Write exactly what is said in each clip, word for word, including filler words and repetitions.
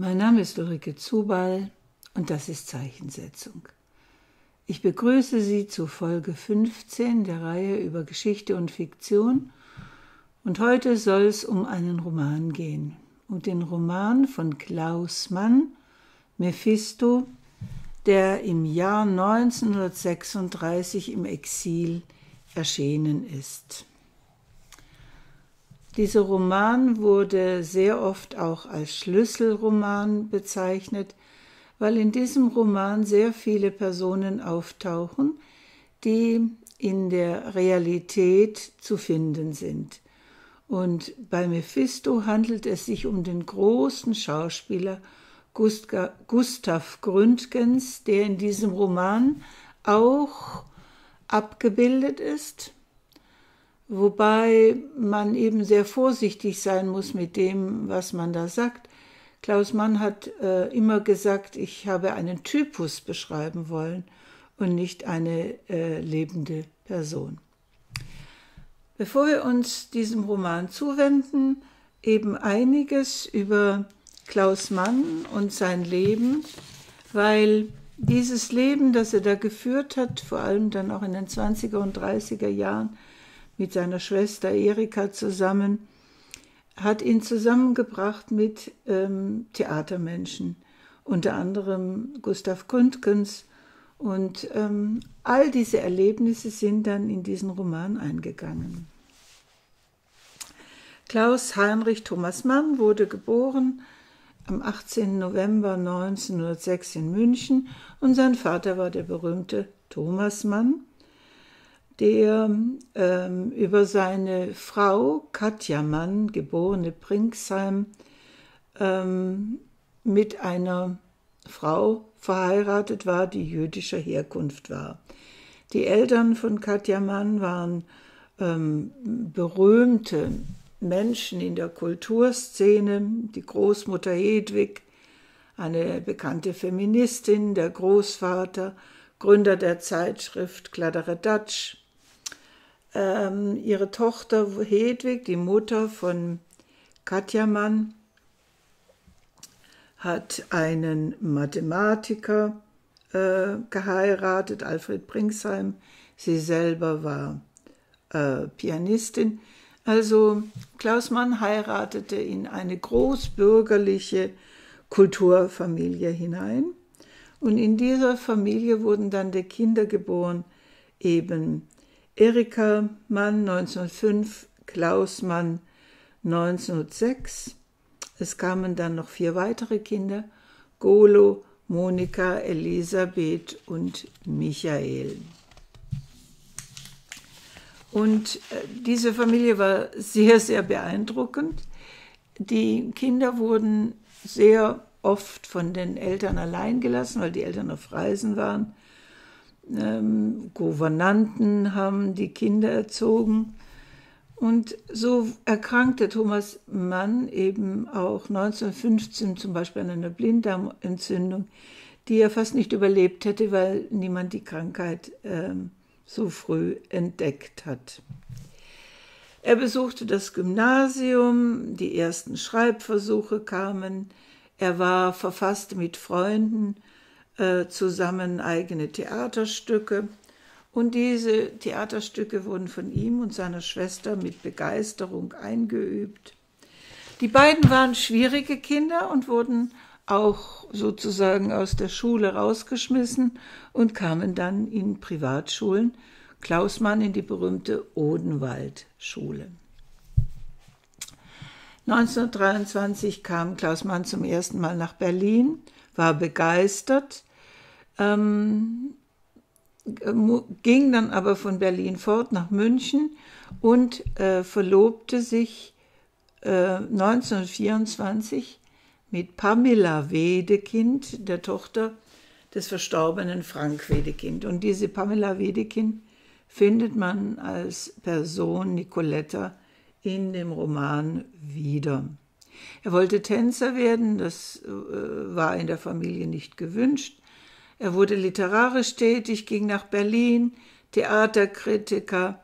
Mein Name ist Ulrike Zubal und das ist Zeichensetzung. Ich begrüße Sie zu Folge fünfzehn der Reihe über Geschichte und Fiktion und heute soll es um einen Roman gehen, um den Roman von Klaus Mann, Mephisto, der im Jahr neunzehnhundertsechsunddreißig im Exil erschienen ist. Dieser Roman wurde sehr oft auch als Schlüsselroman bezeichnet, weil in diesem Roman sehr viele Personen auftauchen, die in der Realität zu finden sind. Und bei Mephisto handelt es sich um den großen Schauspieler Gustav Gründgens, der in diesem Roman auch abgebildet ist. Wobei man eben sehr vorsichtig sein muss mit dem, was man da sagt. Klaus Mann hat äh, immer gesagt, ich habe einen Typus beschreiben wollen und nicht eine äh, lebende Person. Bevor wir uns diesem Roman zuwenden, eben einiges über Klaus Mann und sein Leben, weil dieses Leben, das er da geführt hat, vor allem dann auch in den zwanziger und dreißiger Jahren, mit seiner Schwester Erika zusammen, hat ihn zusammengebracht mit ähm, Theatermenschen, unter anderem Gustav Gründgens. Und ähm, all diese Erlebnisse sind dann in diesen Roman eingegangen. Klaus Heinrich Thomas Mann wurde geboren am achtzehnten November neunzehnhundertsechs in München und sein Vater war der berühmte Thomas Mann, der ähm, über seine Frau Katja Mann, geborene Pringsheim, ähm, mit einer Frau verheiratet war, die jüdischer Herkunft war. Die Eltern von Katja Mann waren ähm, berühmte Menschen in der Kulturszene, die Großmutter Hedwig, eine bekannte Feministin, der Großvater, Gründer der Zeitschrift Kladderedatsch. Ähm, ihre Tochter Hedwig, die Mutter von Katja Mann, hat einen Mathematiker äh, geheiratet, Alfred Pringsheim. Sie selber war äh, Pianistin. Also Klaus Mann heiratete in eine großbürgerliche Kulturfamilie hinein. Und in dieser Familie wurden dann die Kinder geboren, eben Erika Mann neunzehnhundertfünf, Klaus Mann neunzehnhundertsechs. Es kamen dann noch vier weitere Kinder, Golo, Monika, Elisabeth und Michael. Und diese Familie war sehr, sehr beeindruckend. Die Kinder wurden sehr oft von den Eltern allein gelassen, weil die Eltern auf Reisen waren. Ähm, Gouvernanten haben die Kinder erzogen. Und so erkrankte Thomas Mann eben auch neunzehnhundertfünfzehn zum Beispiel an einer Blinddarmentzündung, die er fast nicht überlebt hätte, weil niemand die Krankheit ähm, so früh entdeckt hat. Er besuchte das Gymnasium, die ersten Schreibversuche kamen. Er war verfasste mit Freunden äh, zusammen eigene Theaterstücke und diese Theaterstücke wurden von ihm und seiner Schwester mit Begeisterung eingeübt. Die beiden waren schwierige Kinder und wurden auch sozusagen aus der Schule rausgeschmissen und kamen dann in Privatschulen, Klaus Mann in die berühmte Odenwald-Schule. neunzehnhundertdreiundzwanzig kam Klaus Mann zum ersten Mal nach Berlin, war begeistert, ähm, ging dann aber von Berlin fort nach München und äh, verlobte sich äh, neunzehnhundertvierundzwanzig mit Pamela Wedekind, der Tochter des verstorbenen Frank Wedekind. Und diese Pamela Wedekind findet man als Person Nicoletta in dem Roman wieder. Er wollte Tänzer werden, das äh, war in der Familie nicht gewünscht. Er wurde literarisch tätig, ging nach Berlin, Theaterkritiker.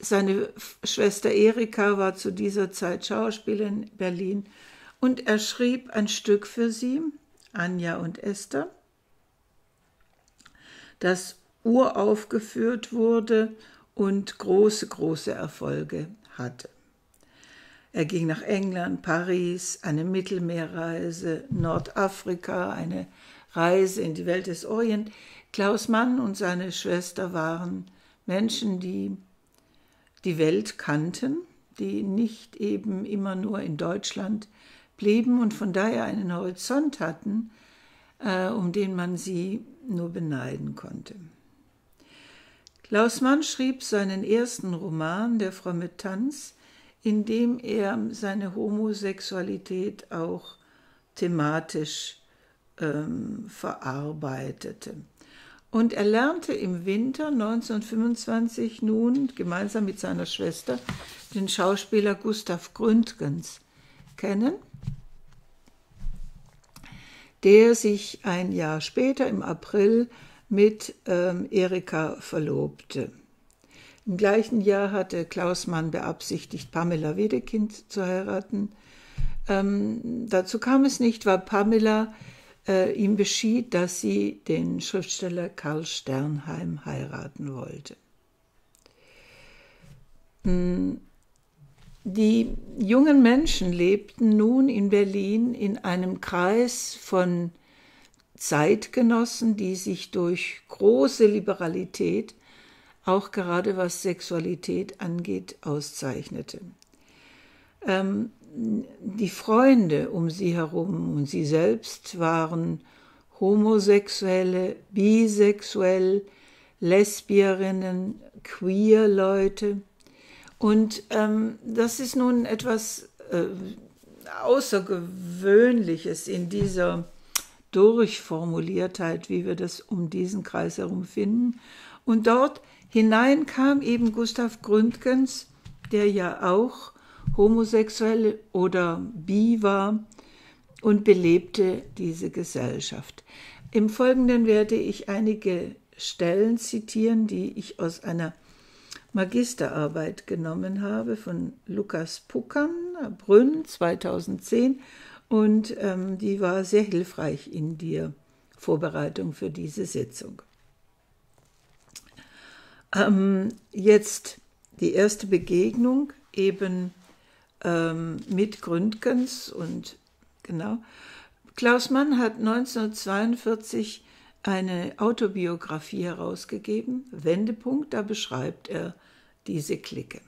Seine Schwester Erika war zu dieser Zeit Schauspielerin in Berlin und er schrieb ein Stück für sie, Anja und Esther, das uraufgeführt wurde und große, große Erfolge hatte. Er ging nach England, Paris, eine Mittelmeerreise, Nordafrika, eine Reise in die Welt des Orient. Klaus Mann und seine Schwester waren Menschen, die die Welt kannten, die nicht eben immer nur in Deutschland blieben und von daher einen Horizont hatten, äh, um den man sie nur beneiden konnte. Klaus Mann schrieb seinen ersten Roman, Der fromme Tanz, in dem er seine Homosexualität auch thematisch ähm, verarbeitete. Und er lernte im Winter neunzehnhundertfünfundzwanzig nun gemeinsam mit seiner Schwester den Schauspieler Gustav Gründgens kennen, der sich ein Jahr später im April mit ähm, Erika verlobte. Im gleichen Jahr hatte Klaus Mann beabsichtigt, Pamela Wedekind zu heiraten. Ähm, dazu kam es nicht, weil Pamela äh, ihm beschied, dass sie den Schriftsteller Karl Sternheim heiraten wollte. Die jungen Menschen lebten nun in Berlin in einem Kreis von Zeitgenossen, die sich durch große Liberalität, auch gerade was Sexualität angeht, auszeichnete. Ähm, die Freunde um sie herum und sie selbst waren Homosexuelle, bisexuell, Lesbierinnen, Queer-Leute. Und ähm, das ist nun etwas äh, Außergewöhnliches in dieser Durchformuliertheit, wie wir das um diesen Kreis herum finden. Und dort hinein kam eben Gustav Gründgens, der ja auch homosexuell oder bi war, und belebte diese Gesellschaft. Im Folgenden werde ich einige Stellen zitieren, die ich aus einer Magisterarbeit genommen habe von Lukas Puckern, Brünn, zweitausendzehn, und ähm, die war sehr hilfreich in der Vorbereitung für diese Sitzung. Ähm, jetzt die erste Begegnung eben ähm, mit Gründgens und genau. Klaus Mann hat neunzehnhundertzweiundvierzig eine Autobiografie herausgegeben, Wendepunkt, da beschreibt er diese Clique.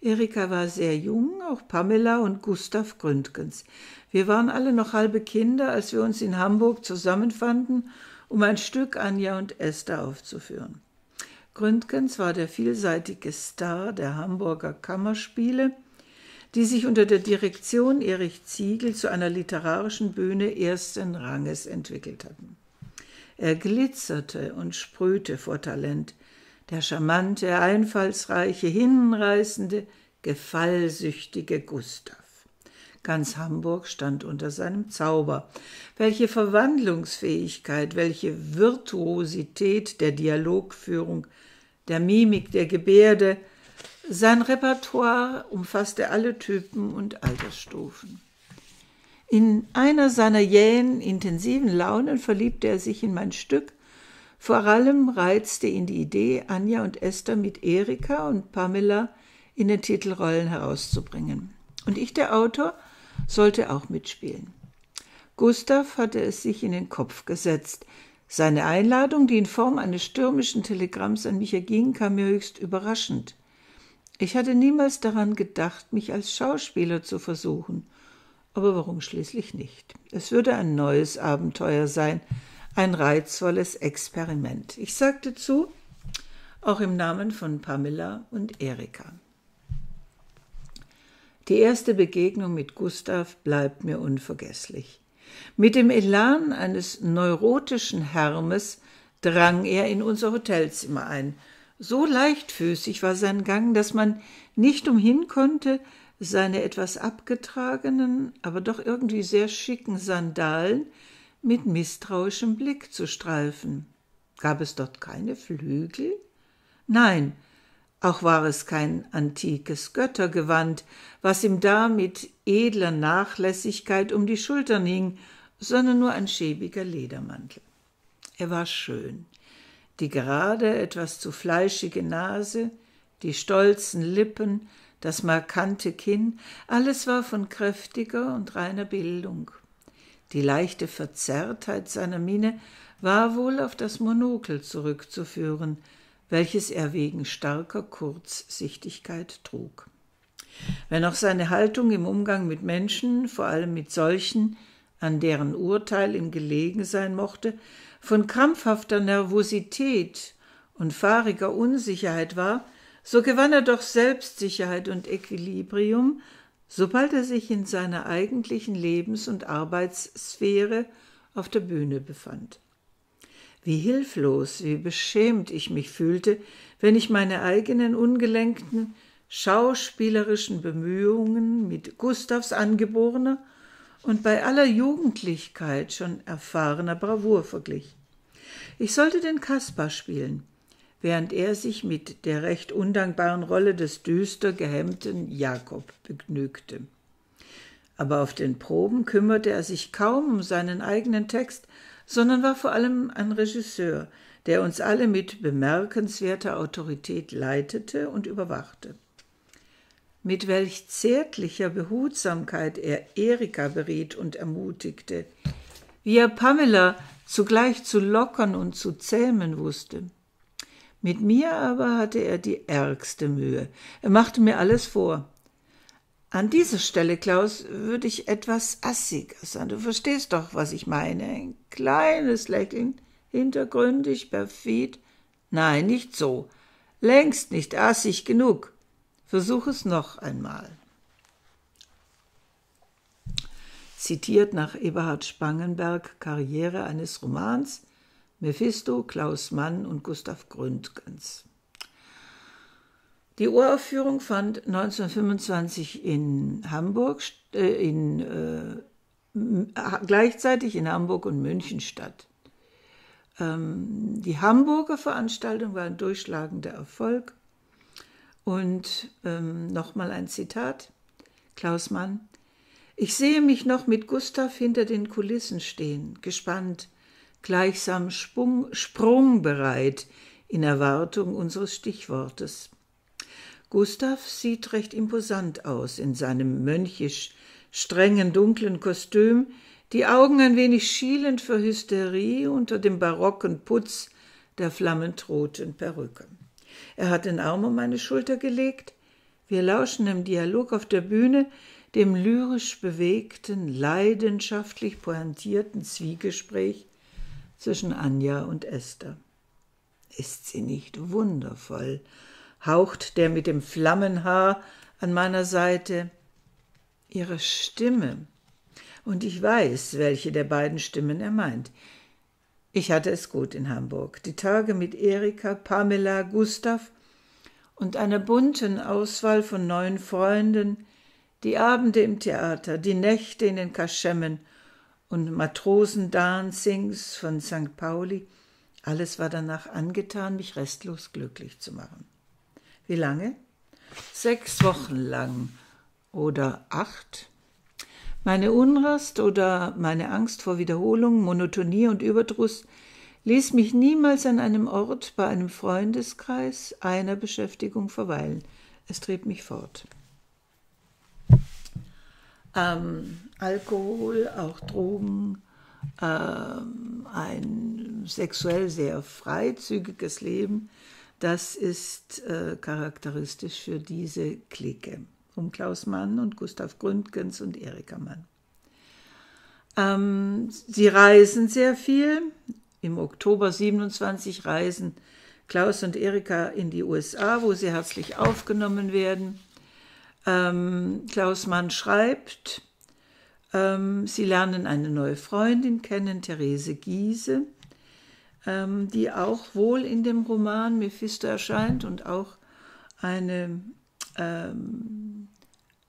Erika war sehr jung, auch Pamela und Gustav Gründgens. Wir waren alle noch halbe Kinder, als wir uns in Hamburg zusammenfanden, um ein Stück Anja und Esther aufzuführen. Gründgens war der vielseitige Star der Hamburger Kammerspiele, die sich unter der Direktion Erich Ziegel zu einer literarischen Bühne ersten Ranges entwickelt hatten. Er glitzerte und sprühte vor Talent, der charmante, einfallsreiche, hinreißende, gefallsüchtige Gustav. Ganz Hamburg stand unter seinem Zauber. Welche Verwandlungsfähigkeit, welche Virtuosität der Dialogführung, der Mimik, der Gebärde. Sein Repertoire umfasste alle Typen und Altersstufen. In einer seiner jähen, intensiven Launen verliebte er sich in mein Stück. Vor allem reizte ihn die Idee, Anja und Esther mit Erika und Pamela in den Titelrollen herauszubringen. Und ich, der Autor, sollte auch mitspielen. Gustav hatte es sich in den Kopf gesetzt. Seine Einladung, die in Form eines stürmischen Telegramms an mich erging, kam mir höchst überraschend. Ich hatte niemals daran gedacht, mich als Schauspieler zu versuchen. Aber warum schließlich nicht? Es würde ein neues Abenteuer sein, ein reizvolles Experiment. Ich sagte zu, auch im Namen von Pamela und Erika. Die erste Begegnung mit Gustav bleibt mir unvergesslich. Mit dem Elan eines neurotischen Hermes drang er in unser Hotelzimmer ein. So leichtfüßig war sein Gang, dass man nicht umhin konnte, seine etwas abgetragenen, aber doch irgendwie sehr schicken Sandalen mit misstrauischem Blick zu streifen. Gab es dort keine Flügel? Nein, Auch war es kein antikes Göttergewand, was ihm da mit edler Nachlässigkeit um die Schultern hing, sondern nur ein schäbiger Ledermantel. Er war schön. Die gerade, etwas zu fleischige Nase, die stolzen Lippen, das markante Kinn, alles war von kräftiger und reiner Bildung. Die leichte Verzerrtheit seiner Miene war wohl auf das Monokel zurückzuführen, welches er wegen starker Kurzsichtigkeit trug. Wenn auch seine Haltung im Umgang mit Menschen, vor allem mit solchen, an deren Urteil ihm gelegen sein mochte, von krampfhafter Nervosität und fahriger Unsicherheit war, so gewann er doch Selbstsicherheit und Equilibrium, sobald er sich in seiner eigentlichen Lebens- und Arbeitssphäre auf der Bühne befand. Wie hilflos, wie beschämt ich mich fühlte, wenn ich meine eigenen ungelenkten, schauspielerischen Bemühungen mit Gustavs angeborener und bei aller Jugendlichkeit schon erfahrener Bravour verglich. Ich sollte den Kaspar spielen, während er sich mit der recht undankbaren Rolle des düster gehemmten Jakob begnügte. Aber auf den Proben kümmerte er sich kaum um seinen eigenen Text, sondern war vor allem ein Regisseur, der uns alle mit bemerkenswerter Autorität leitete und überwachte. Mit welch zärtlicher Behutsamkeit er Erika beriet und ermutigte, wie er Pamela zugleich zu lockern und zu zähmen wusste. Mit mir aber hatte er die ärgste Mühe. Er machte mir alles vor. An dieser Stelle, Klaus, würde ich etwas assig sein. Du verstehst doch, was ich meine. Ein kleines Lächeln, hintergründig, perfid. Nein, nicht so. Längst nicht assig genug. Versuch es noch einmal. Zitiert nach Eberhard Spangenberg, Karriere eines Romans, Mephisto, Klaus Mann und Gustav Gründgens. Die Uraufführung fand neunzehnhundertfünfundzwanzig in Hamburg, äh, in, äh, gleichzeitig in Hamburg und München statt. Ähm, die Hamburger Veranstaltung war ein durchschlagender Erfolg. Und ähm, nochmal ein Zitat, Klaus Mann. Ich sehe mich noch mit Gustav hinter den Kulissen stehen, gespannt, gleichsam sprung, sprungbereit in Erwartung unseres Stichwortes. Gustav sieht recht imposant aus in seinem mönchisch strengen, dunklen Kostüm, die Augen ein wenig schielend für Hysterie unter dem barocken Putz der flammendroten Perücke. Er hat den Arm um meine Schulter gelegt. Wir lauschen im Dialog auf der Bühne, dem lyrisch bewegten, leidenschaftlich pointierten Zwiegespräch zwischen Anja und Esther. Ist sie nicht wundervoll? Haucht der mit dem Flammenhaar an meiner Seite. Ihre Stimme. Und ich weiß, welche der beiden Stimmen er meint. Ich hatte es gut in Hamburg. Die Tage mit Erika, Pamela, Gustav und einer bunten Auswahl von neuen Freunden, die Abende im Theater, die Nächte in den Kaschemmen und Matrosendancings von Sankt Pauli. Alles war danach angetan, mich restlos glücklich zu machen. Wie lange? Sechs Wochen lang oder acht. Meine Unrast oder meine Angst vor Wiederholung, Monotonie und Überdruss ließ mich niemals an einem Ort, bei einem Freundeskreis, einer Beschäftigung verweilen. Es trieb mich fort. Ähm, Alkohol, auch Drogen, ähm, ein sexuell sehr freizügiges Leben, das ist äh, charakteristisch für diese Clique um Klaus Mann und Gustav Gründgens und Erika Mann. Ähm, sie reisen sehr viel. Im Oktober siebenundzwanzig reisen Klaus und Erika in die U S A, wo sie herzlich aufgenommen werden. Ähm, Klaus Mann schreibt, ähm, sie lernen eine neue Freundin kennen, Therese Giese, die auch wohl in dem Roman Mephisto erscheint und auch eine ähm,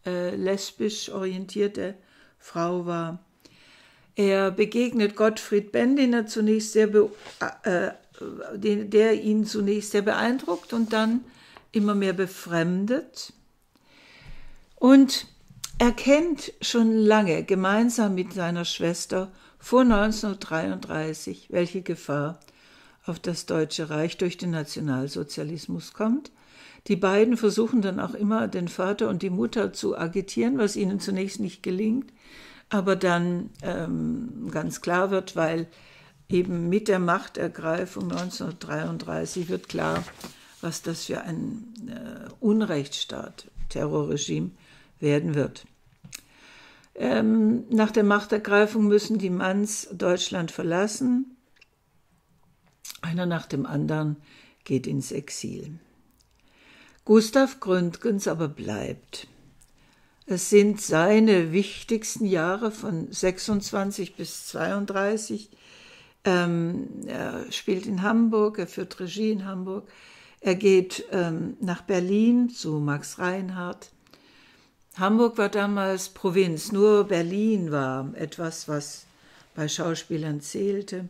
äh, lesbisch orientierte Frau war. Er begegnet Gottfried Benn, den er zunächst sehr be- äh, den, der ihn zunächst sehr beeindruckt und dann immer mehr befremdet und erkennt schon lange gemeinsam mit seiner Schwester vor neunzehnhundertdreiunddreißig, welche Gefahr auf das Deutsche Reich durch den Nationalsozialismus kommt. Die beiden versuchen dann auch immer, den Vater und die Mutter zu agitieren, was ihnen zunächst nicht gelingt, aber dann ähm, ganz klar wird, weil eben mit der Machtergreifung neunzehnhundertdreiunddreißig wird klar, was das für ein äh, Unrechtsstaat, Terrorregime werden wird. Ähm, nach der Machtergreifung müssen die Manns Deutschland verlassen. Einer nach dem anderen geht ins Exil. Gustav Gründgens aber bleibt. Es sind seine wichtigsten Jahre von sechsundzwanzig bis zweiunddreißig. Ähm, er spielt in Hamburg, er führt Regie in Hamburg. Er geht ähm, nach Berlin zu Max Reinhardt. Hamburg war damals Provinz, nur Berlin war etwas, was bei Schauspielern zählte.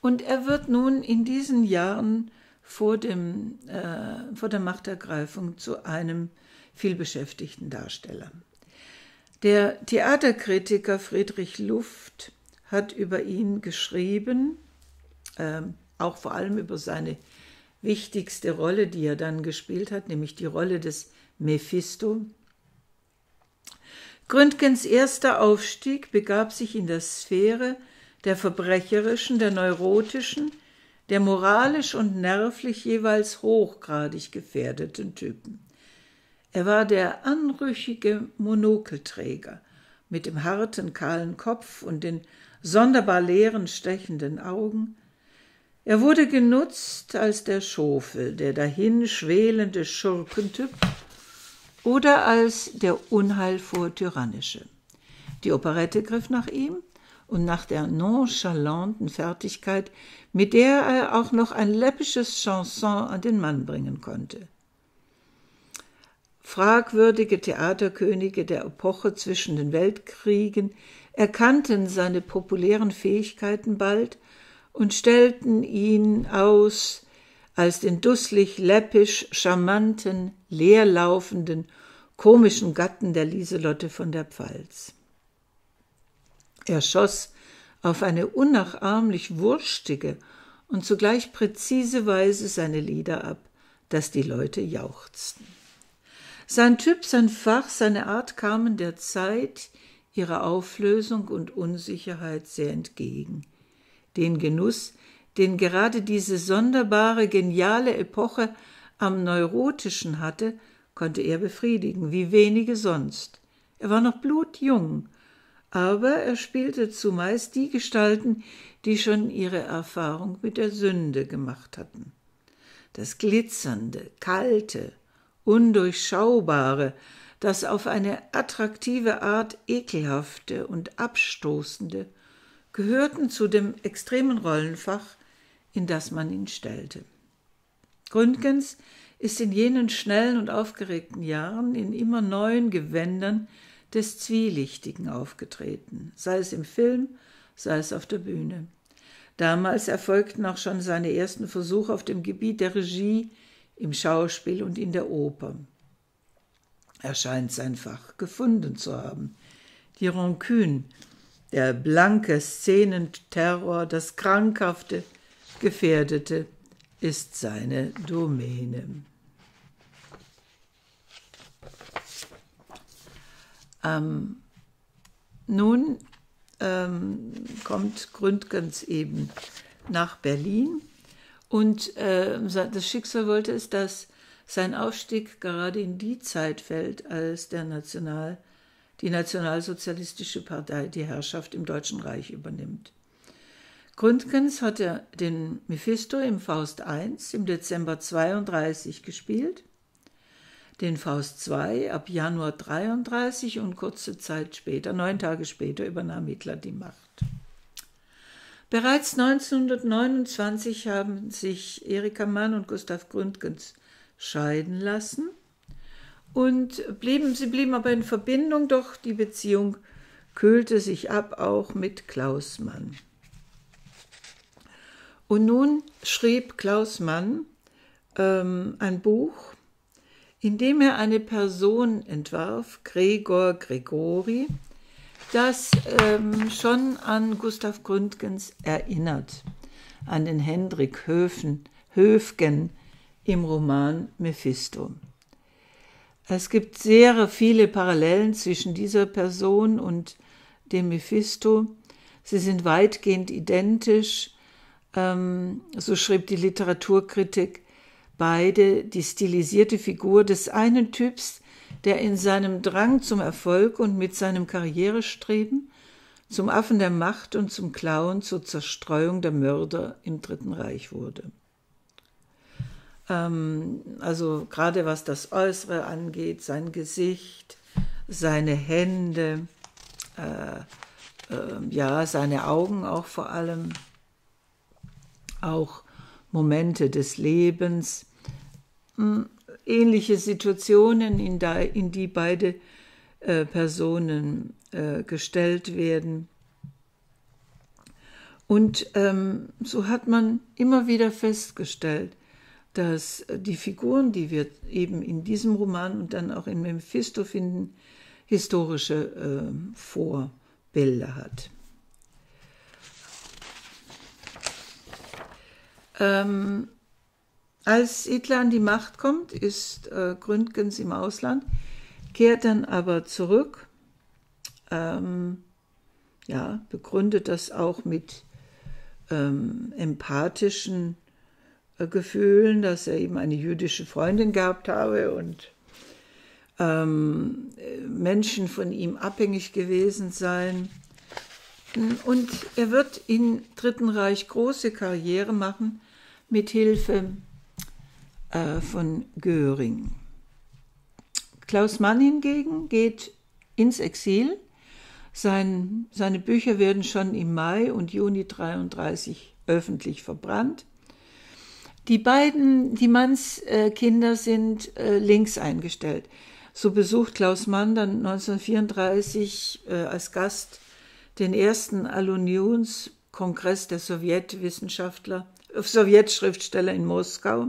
Und er wird nun in diesen Jahren vor, dem, äh, vor der Machtergreifung zu einem vielbeschäftigten Darsteller. Der Theaterkritiker Friedrich Luft hat über ihn geschrieben, äh, auch vor allem über seine wichtigste Rolle, die er dann gespielt hat, nämlich die Rolle des Mephisto. Gründgens erster Aufstieg begab sich in der Sphäre der verbrecherischen, der neurotischen, der moralisch und nervlich jeweils hochgradig gefährdeten Typen. Er war der anrüchige Monokelträger mit dem harten, kahlen Kopf und den sonderbar leeren, stechenden Augen. Er wurde genutzt als der Schofel, der dahin schwelende Schurkentyp, oder als der unheilvoll Tyrannische. Die Operette griff nach ihm und nach der nonchalanten Fertigkeit, mit der er auch noch ein läppisches Chanson an den Mann bringen konnte. Fragwürdige Theaterkönige der Epoche zwischen den Weltkriegen erkannten seine populären Fähigkeiten bald und stellten ihn aus als den dusselig, läppisch, charmanten, leerlaufenden, komischen Gatten der Lieselotte von der Pfalz. Er schoss auf eine unnachahmlich wurstige und zugleich präzise Weise seine Lieder ab, dass die Leute jauchzten. Sein Typ, sein Fach, seine Art kamen der Zeit, ihrer Auflösung und Unsicherheit sehr entgegen. Den Genuss, den gerade diese sonderbare, geniale Epoche am Neurotischen hatte, konnte er befriedigen, wie wenige sonst. Er war noch blutjung, aber er spielte zumeist die Gestalten, die schon ihre Erfahrung mit der Sünde gemacht hatten. Das Glitzernde, Kalte, Undurchschaubare, das auf eine attraktive Art Ekelhafte und Abstoßende, gehörten zu dem extremen Rollenfach, in das man ihn stellte. Gründgens ist in jenen schnellen und aufgeregten Jahren in immer neuen Gewändern des Zwielichtigen aufgetreten, sei es im Film, sei es auf der Bühne. Damals erfolgten auch schon seine ersten Versuche auf dem Gebiet der Regie, im Schauspiel und in der Oper. Er scheint sein Fach gefunden zu haben. Die Rancune, der blanke Szenenterror, das krankhafte, gefährdete, ist seine Domäne. Ähm, nun ähm, kommt Gründgens eben nach Berlin und äh, das Schicksal wollte es, dass sein Aufstieg gerade in die Zeit fällt, als der National, die Nationalsozialistische Partei die Herrschaft im Deutschen Reich übernimmt. Gründgens hat er den Mephisto im Faust eins im Dezember zweiunddreißig gespielt, den Faust zwei ab Januar dreiunddreißig und kurze Zeit später, neun Tage später, übernahm Hitler die Macht. Bereits neunzehnhundertneunundzwanzig haben sich Erika Mann und Gustav Gründgens scheiden lassen und blieben, sie blieben aber in Verbindung, doch die Beziehung kühlte sich ab, auch mit Klaus Mann. Und nun schrieb Klaus Mann ähm, ein Buch, indem er eine Person entwarf, Gregor Gregori, das ähm, schon an Gustav Gründgens erinnert, an den Hendrik Höfgen, Höfgen im Roman Mephisto. Es gibt sehr viele Parallelen zwischen dieser Person und dem Mephisto. Sie sind weitgehend identisch, ähm, so schrieb die Literaturkritik, beide die stilisierte Figur des einen Typs, der in seinem Drang zum Erfolg und mit seinem Karrierestreben zum Affen der Macht und zum Clown zur Zerstreuung der Mörder im Dritten Reich wurde. Ähm, also gerade was das Äußere angeht, sein Gesicht, seine Hände, äh, äh, ja, seine Augen auch vor allem, auch Momente des Lebens, mh, ähnliche Situationen, in, da, in die beide äh, Personen äh, gestellt werden. Und ähm, so hat man immer wieder festgestellt, dass die Figuren, die wir eben in diesem Roman und dann auch in Mephisto finden, historische äh, Vorbilder hat. Ähm, Als Hitler an die Macht kommt, ist äh, Gründgens im Ausland, kehrt dann aber zurück, ähm, ja, begründet das auch mit ähm, empathischen äh, Gefühlen, dass er eben eine jüdische Freundin gehabt habe und ähm, Menschen von ihm abhängig gewesen seien. Und er wird im Dritten Reich große Karriere machen mit Hilfe von Göring. Klaus Mann hingegen geht ins Exil. Sein, seine Bücher werden schon im Mai und Juni neunzehnhundertdreiunddreißig öffentlich verbrannt. Die beiden, die Manns äh, Kinder sind äh, links eingestellt. So besucht Klaus Mann dann neunzehnhundertvierunddreißig äh, als Gast den ersten All-Unions-Kongress der Sowjetwissenschaftler, äh, Sowjetschriftsteller in Moskau,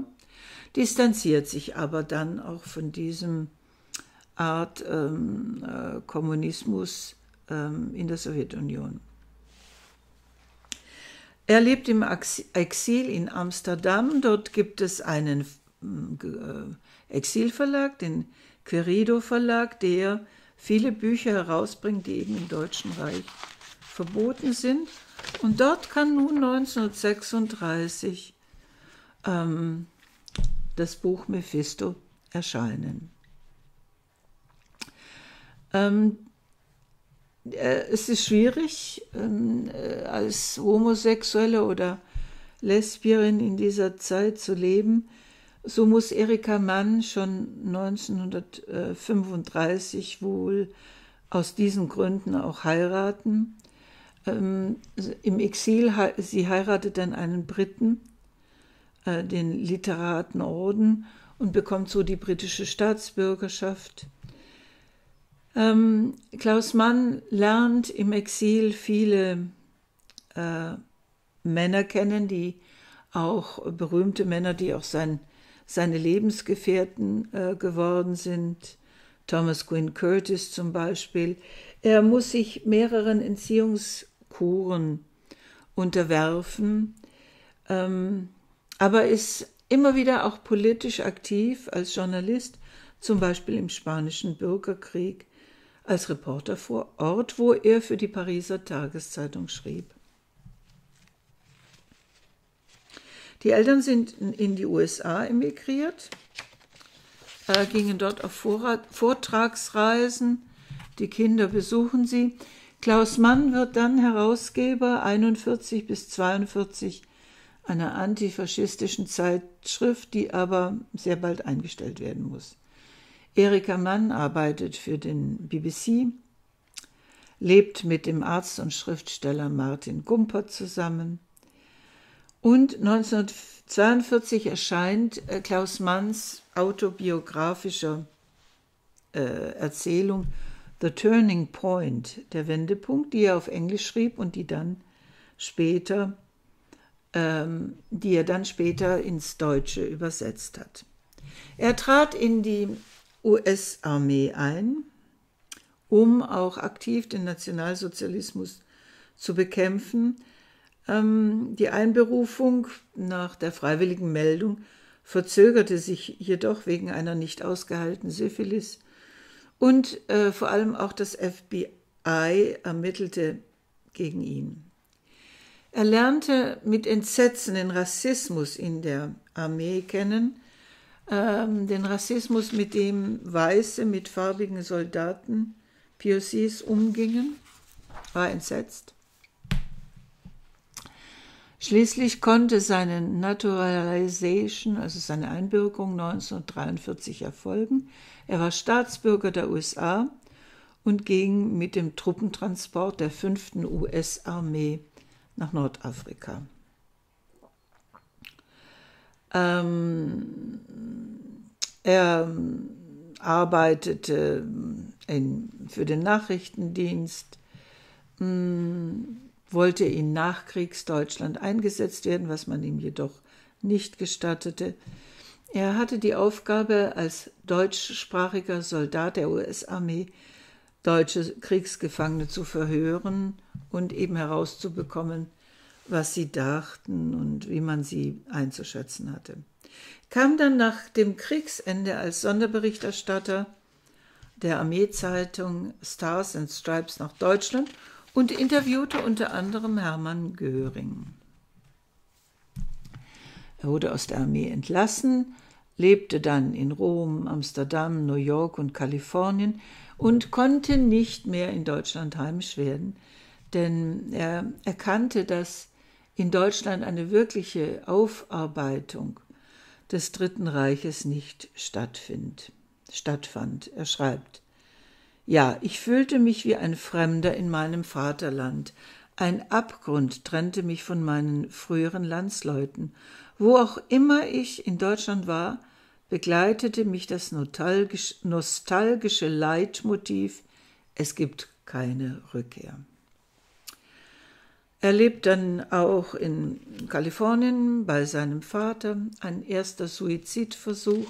distanziert sich aber dann auch von diesem Art ähm, äh, Kommunismus ähm, in der Sowjetunion. Er lebt im Exil in Amsterdam. Dort gibt es einen äh, Exilverlag, den Querido Verlag, der viele Bücher herausbringt, die eben im Deutschen Reich verboten sind. Und dort kann nun neunzehnhundertsechsunddreißig ähm, das Buch Mephisto erscheinen. Ähm, äh, es ist schwierig, ähm, äh, als Homosexuelle oder Lesbierin in dieser Zeit zu leben. So muss Erika Mann schon neunzehnhundertfünfunddreißig wohl aus diesen Gründen auch heiraten. Ähm, im Exil, he sie heiratet dann einen Briten, den Literatenorden, und bekommt so die britische Staatsbürgerschaft. Ähm, Klaus Mann lernt im Exil viele äh, Männer kennen, die auch berühmte Männer, die auch sein, seine Lebensgefährten äh, geworden sind. Thomas Gwyn Curtis zum Beispiel. Er muss sich mehreren Entziehungskuren unterwerfen, ähm, aber ist immer wieder auch politisch aktiv als Journalist, zum Beispiel im Spanischen Bürgerkrieg, als Reporter vor Ort, wo er für die Pariser Tageszeitung schrieb. Die Eltern sind in die U S A emigriert, äh, gingen dort auf Vorrat, Vortragsreisen, die Kinder besuchen sie. Klaus Mann wird dann Herausgeber einundvierzig bis zweiundvierzig einer antifaschistischen Zeitschrift, die aber sehr bald eingestellt werden muss. Erika Mann arbeitet für den B B C, lebt mit dem Arzt und Schriftsteller Martin Gumpert zusammen. Und neunzehnhundertzweiundvierzig erscheint Klaus Manns autobiografische äh, Erzählung The Turning Point, der Wendepunkt, die er auf Englisch schrieb und die dann später die er dann später ins Deutsche übersetzt hat. Er trat in die U S-Armee ein, um auch aktiv den Nationalsozialismus zu bekämpfen. Ähm, die Einberufung nach der freiwilligen Meldung verzögerte sich jedoch wegen einer nicht ausgeheilten Syphilis, und äh, vor allem auch das F B I ermittelte gegen ihn. Er lernte mit Entsetzen den Rassismus in der Armee kennen, ähm, den Rassismus, mit dem Weiße mit farbigen Soldaten, P O Cs, umgingen, war entsetzt. Schließlich konnte seine Naturalisation, also seine Einbürgerung, neunzehnhundertdreiundvierzig erfolgen. Er war Staatsbürger der U S A und ging mit dem Truppentransport der fünften U S-Armee nach Nordafrika. Ähm, er arbeitete in, für den Nachrichtendienst, mh, wollte in Nachkriegsdeutschland eingesetzt werden, was man ihm jedoch nicht gestattete. Er hatte die Aufgabe, als deutschsprachiger Soldat der U S-Armee deutsche Kriegsgefangene zu verhören und eben herauszubekommen, was sie dachten und wie man sie einzuschätzen hatte. Kam dann nach dem Kriegsende als Sonderberichterstatter der Armeezeitung Stars and Stripes nach Deutschland und interviewte unter anderem Hermann Göring. Er wurde aus der Armee entlassen, lebte dann in Rom, Amsterdam, New York und Kalifornien und konnte nicht mehr in Deutschland heimisch werden, denn er erkannte, dass in Deutschland eine wirkliche Aufarbeitung des Dritten Reiches nicht stattfand. Er schreibt: Ja, ich fühlte mich wie ein Fremder in meinem Vaterland. Ein Abgrund trennte mich von meinen früheren Landsleuten. Wo auch immer ich in Deutschland war, begleitete mich das nostalgische Leitmotiv: Es gibt keine Rückkehr. Er lebt dann auch in Kalifornien bei seinem Vater. Ein erster Suizidversuch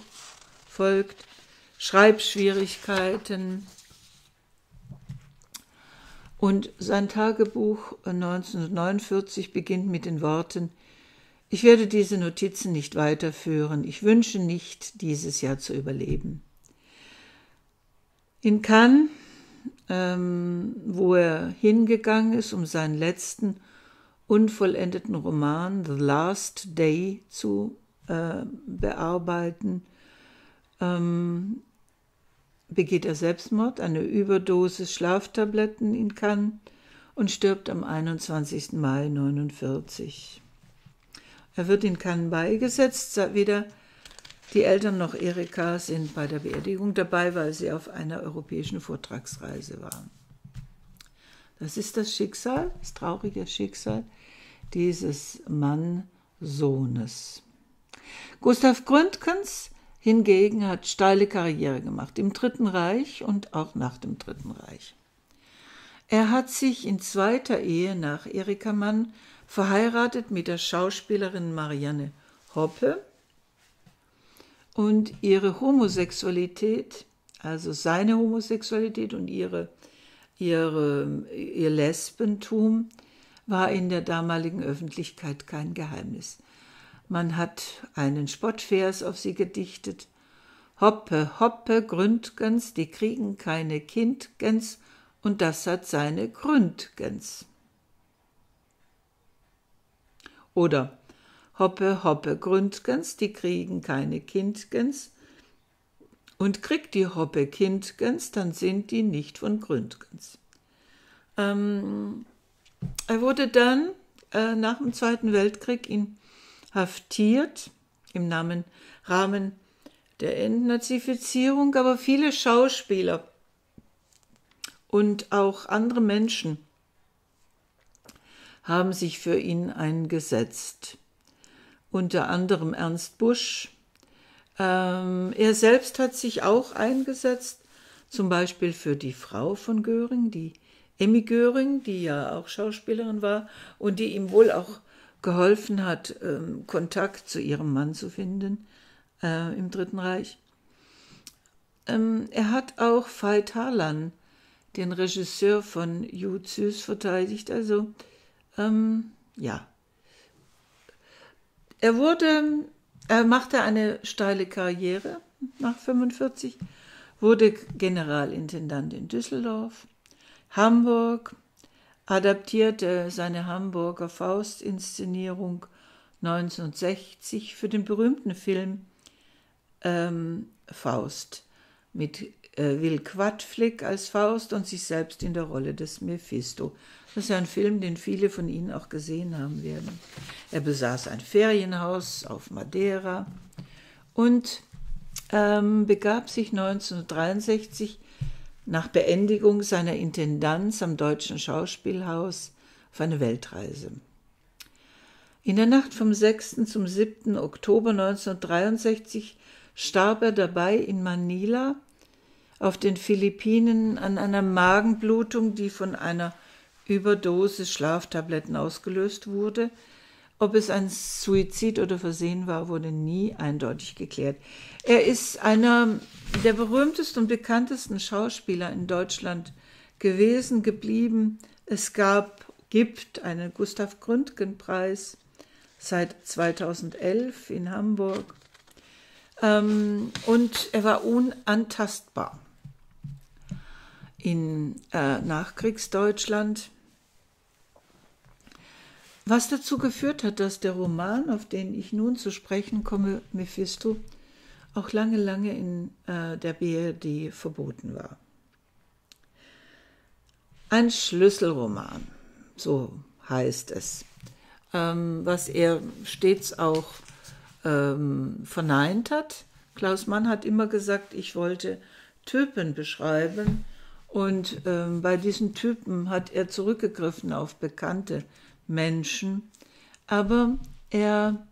folgt, Schreibschwierigkeiten. Und sein Tagebuch neunzehnhundertneunundvierzig beginnt mit den Worten: Ich werde diese Notizen nicht weiterführen. Ich wünsche nicht, dieses Jahr zu überleben. In Cannes, ähm, wo er hingegangen ist, um seinen letzten unvollendeten Roman The Last Day zu äh, bearbeiten, ähm, begeht er Selbstmord, eine Überdosis Schlaftabletten in Cannes, und stirbt am einundzwanzigsten Mai neunzehnhundertneunundvierzig. Er wird in Cannes beigesetzt. Weder die Eltern noch Erika sind bei der Beerdigung dabei, weil sie auf einer europäischen Vortragsreise waren. Das ist das Schicksal, das traurige Schicksal dieses Mann-Sohnes. Gustav Gründgens hingegen hat steile Karriere gemacht, im Dritten Reich und auch nach dem Dritten Reich. Er hat sich in zweiter Ehe nach Erika Mann verheiratet mit der Schauspielerin Marianne Hoppe, und ihre Homosexualität, also seine Homosexualität und ihre, ihre, ihr Lesbentum, war in der damaligen Öffentlichkeit kein Geheimnis. Man hat einen Spottvers auf sie gedichtet: Hoppe, Hoppe, Gründgens, die kriegen keine Kindgens, und das hat seine Gründgens. Oder Hoppe, Hoppe, Gründgens, die kriegen keine Kindgens, und kriegt die Hoppe Kindgens, dann sind die nicht von Gründgens. Ähm, er wurde dann äh, nach dem Zweiten Weltkrieg in haftiert im Namen, Rahmen der Entnazifizierung, aber viele Schauspieler und auch andere Menschen haben sich für ihn eingesetzt, unter anderem Ernst Busch. Ähm, er selbst hat sich auch eingesetzt, zum Beispiel für die Frau von Göring, die Emmy Göring, die ja auch Schauspielerin war und die ihm wohl auch geholfen hat, Kontakt zu ihrem Mann zu finden, äh, im Dritten Reich. Ähm, er hat auch Fay Talan, den Regisseur von Juzius, verteidigt. Also, ähm, ja. Er wurde, er machte eine steile Karriere nach neunzehnhundertfünfundvierzig, wurde Generalintendant in Düsseldorf, Hamburg, adaptierte seine Hamburger Faust-Inszenierung neunzehnhundertsechzig für den berühmten Film ähm, Faust mit äh, Will Quadflick als Faust und sich selbst in der Rolle des Mephisto. Das ist ja ein Film, den viele von Ihnen auch gesehen haben werden. Er besaß ein Ferienhaus auf Madeira und ähm, begab sich neunzehnhundertdreiundsechzig nach Beendigung seiner Intendanz am Deutschen Schauspielhaus auf eine Weltreise. In der Nacht vom sechsten zum siebten Oktober neunzehnhundertdreiundsechzig starb er dabei in Manila auf den Philippinen an einer Magenblutung, die von einer Überdosis Schlaftabletten ausgelöst wurde. Ob es ein Suizid oder Versehen war, wurde nie eindeutig geklärt. Er ist einer der berühmtesten und bekanntesten Schauspieler in Deutschland gewesen, geblieben. Es gab, gibt einen Gustav Gründgen-Preis seit zweitausendelf in Hamburg. Ähm, und er war unantastbar in äh, Nachkriegsdeutschland. Was dazu geführt hat, dass der Roman, auf den ich nun zu sprechen komme, Mephisto, auch lange, lange in äh, der B R D verboten war. Ein Schlüsselroman, so heißt es, ähm, was er stets auch ähm, verneint hat. Klaus Mann hat immer gesagt, ich wollte Typen beschreiben, und ähm, bei diesen Typen hat er zurückgegriffen auf bekannte Menschen, aber er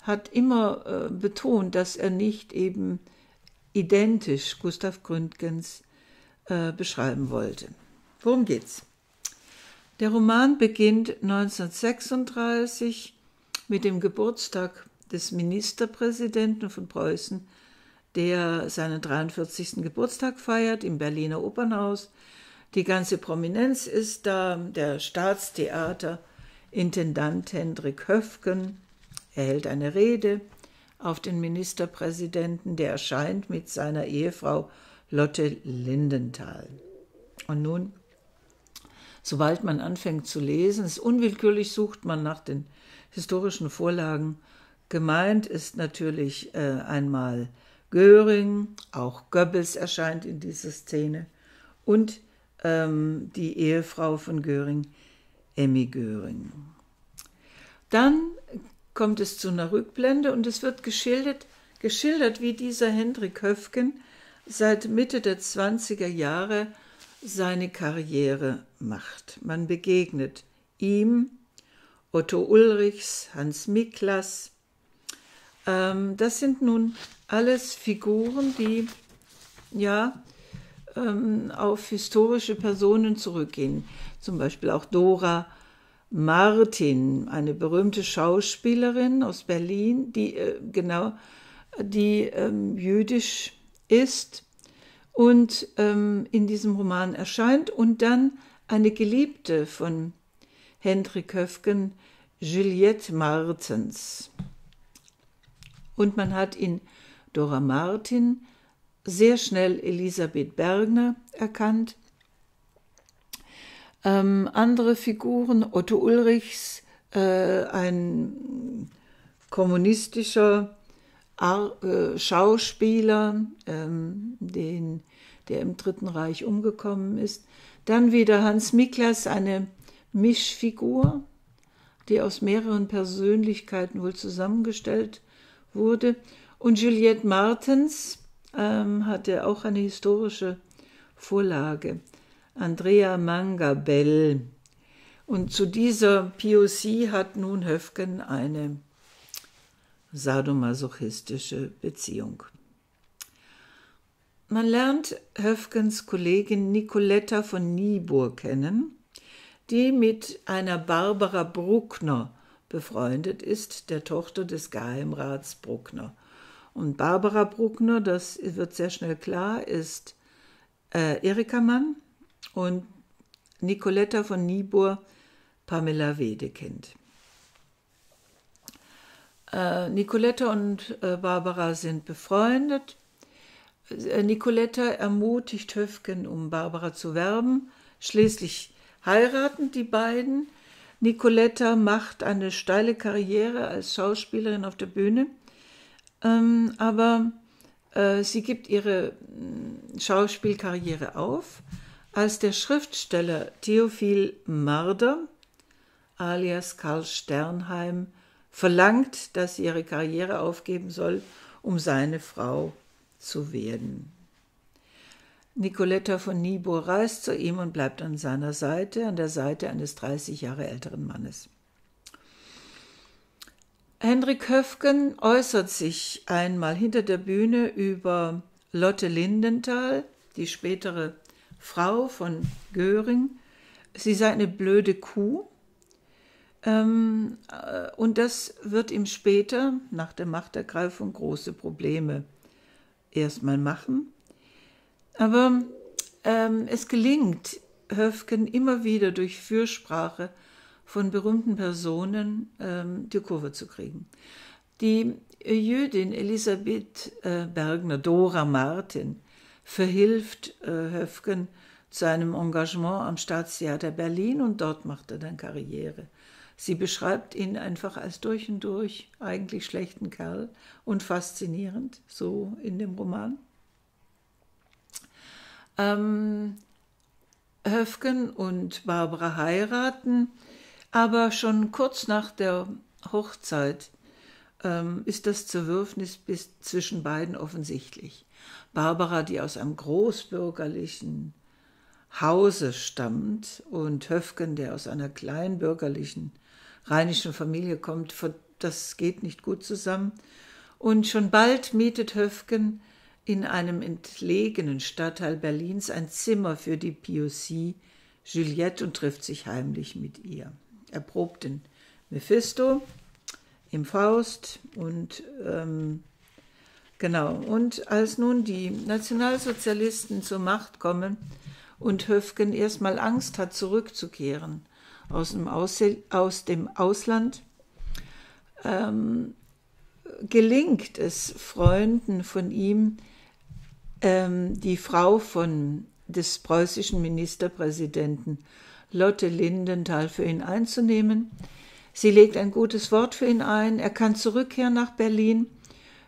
hat immer äh, betont, dass er nicht eben identisch Gustav Gründgens äh, beschreiben wollte. Worum geht's? Der Roman beginnt neunzehnhundertsechsunddreißig mit dem Geburtstag des Ministerpräsidenten von Preußen, der seinen dreiundvierzigsten Geburtstag feiert im Berliner Opernhaus. Die ganze Prominenz ist da, der Staatstheater Intendant Hendrik Höfgen erhält eine Rede auf den Ministerpräsidenten, der erscheint mit seiner Ehefrau Lotte Lindenthal. Und nun, sobald man anfängt zu lesen, ist unwillkürlich, sucht man nach den historischen Vorlagen. Gemeint ist natürlich äh, einmal Göring, auch Goebbels erscheint in dieser Szene, und ähm, die Ehefrau von Göring, Emmy Göring. Dann kommt es zu einer Rückblende und es wird geschildert, geschildert wie dieser Hendrik Höfgen seit Mitte der zwanziger Jahre seine Karriere macht. Man begegnet ihm, Otto Ulrichs, Hans Miklas. Ähm, das sind nun alles Figuren, die ja ähm, auf historische Personen zurückgehen. Zum Beispiel auch Dora Martin, eine berühmte Schauspielerin aus Berlin, die äh, genau, die ähm, jüdisch ist und ähm, in diesem Roman erscheint. Und dann eine Geliebte von Hendrik Höfgen, Juliette Martens. Und man hat in Dora Martin sehr schnell Elisabeth Bergner erkannt. Ähm, andere Figuren, Otto Ulrichs, äh, ein kommunistischer Ar- äh, Schauspieler, ähm, den, der im Dritten Reich umgekommen ist. Dann wieder Hans Miklas, eine Mischfigur, die aus mehreren Persönlichkeiten wohl zusammengestellt wurde. Und Juliette Martens ähm, hatte auch eine historische Vorlage, Andrea Manga Bell. Und zu dieser P O C hat nun Höfgen eine sadomasochistische Beziehung. Man lernt Höfgens Kollegin Nicoletta von Niebuhr kennen, die mit einer Barbara Bruckner befreundet ist, der Tochter des Geheimrats Bruckner. Und Barbara Bruckner, das wird sehr schnell klar, ist äh, Erika Mann und Nicoletta von Niebuhr, Pamela Wedekind. Äh, Nicoletta und äh, Barbara sind befreundet. Äh, Nicoletta ermutigt Höfgen, um Barbara zu werben. Schließlich heiraten die beiden. Nicoletta macht eine steile Karriere als Schauspielerin auf der Bühne, ähm, aber äh, sie gibt ihre mh, Schauspielkarriere auf, als der Schriftsteller Theophil Marder, alias Karl Sternheim, verlangt, dass sie ihre Karriere aufgeben soll, um seine Frau zu werden. Nicoletta von Niebuhr reist zu ihm und bleibt an seiner Seite, an der Seite eines dreißig Jahre älteren Mannes. Hendrik Höfgen äußert sich einmal hinter der Bühne über Lotte Lindenthal, die spätere Frau von Göring. Sie sei eine blöde Kuh. Ähm, äh, und das wird ihm später, nach der Machtergreifung, große Probleme erstmal machen. Aber ähm, es gelingt Höfgen immer wieder durch Fürsprache von berühmten Personen ähm, die Kurve zu kriegen. Die Jüdin Elisabeth äh, Bergner, Dora Martin, verhilft äh, Höfgen zu einem Engagement am Staatstheater Berlin und dort macht er dann Karriere. Sie beschreibt ihn einfach als durch und durch eigentlich schlechten Kerl und faszinierend, so in dem Roman. Ähm, Höfgen und Barbara heiraten, aber schon kurz nach der Hochzeit ähm, ist das Zerwürfnis bis zwischen beiden offensichtlich. Barbara, die aus einem großbürgerlichen Hause stammt und Höfgen, der aus einer kleinbürgerlichen rheinischen Familie kommt, das geht nicht gut zusammen. Und schon bald mietet Höfgen in einem entlegenen Stadtteil Berlins ein Zimmer für die P O C Juliette und trifft sich heimlich mit ihr. Er probt den Mephisto im Faust und ähm, genau. Und als nun die Nationalsozialisten zur Macht kommen und Höfgen erstmal Angst hat, zurückzukehren aus dem, Ausse aus dem Ausland, ähm, gelingt es Freunden von ihm, die Frau von des preußischen Ministerpräsidenten Lotte Lindenthal für ihn einzunehmen. Sie legt ein gutes Wort für ihn ein. Er kann zurückkehren nach Berlin,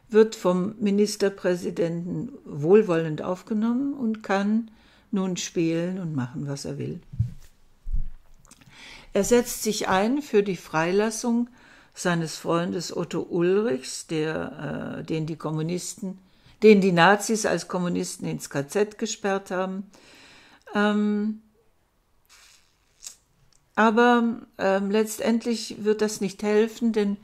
wird vom Ministerpräsidenten wohlwollend aufgenommen und kann nun spielen und machen, was er will. Er setzt sich ein für die Freilassung seines Freundes Otto Ulrichs, der, äh, den die Kommunisten den die Nazis als Kommunisten ins K Z gesperrt haben. Ähm, aber ähm, letztendlich wird das nicht helfen, denn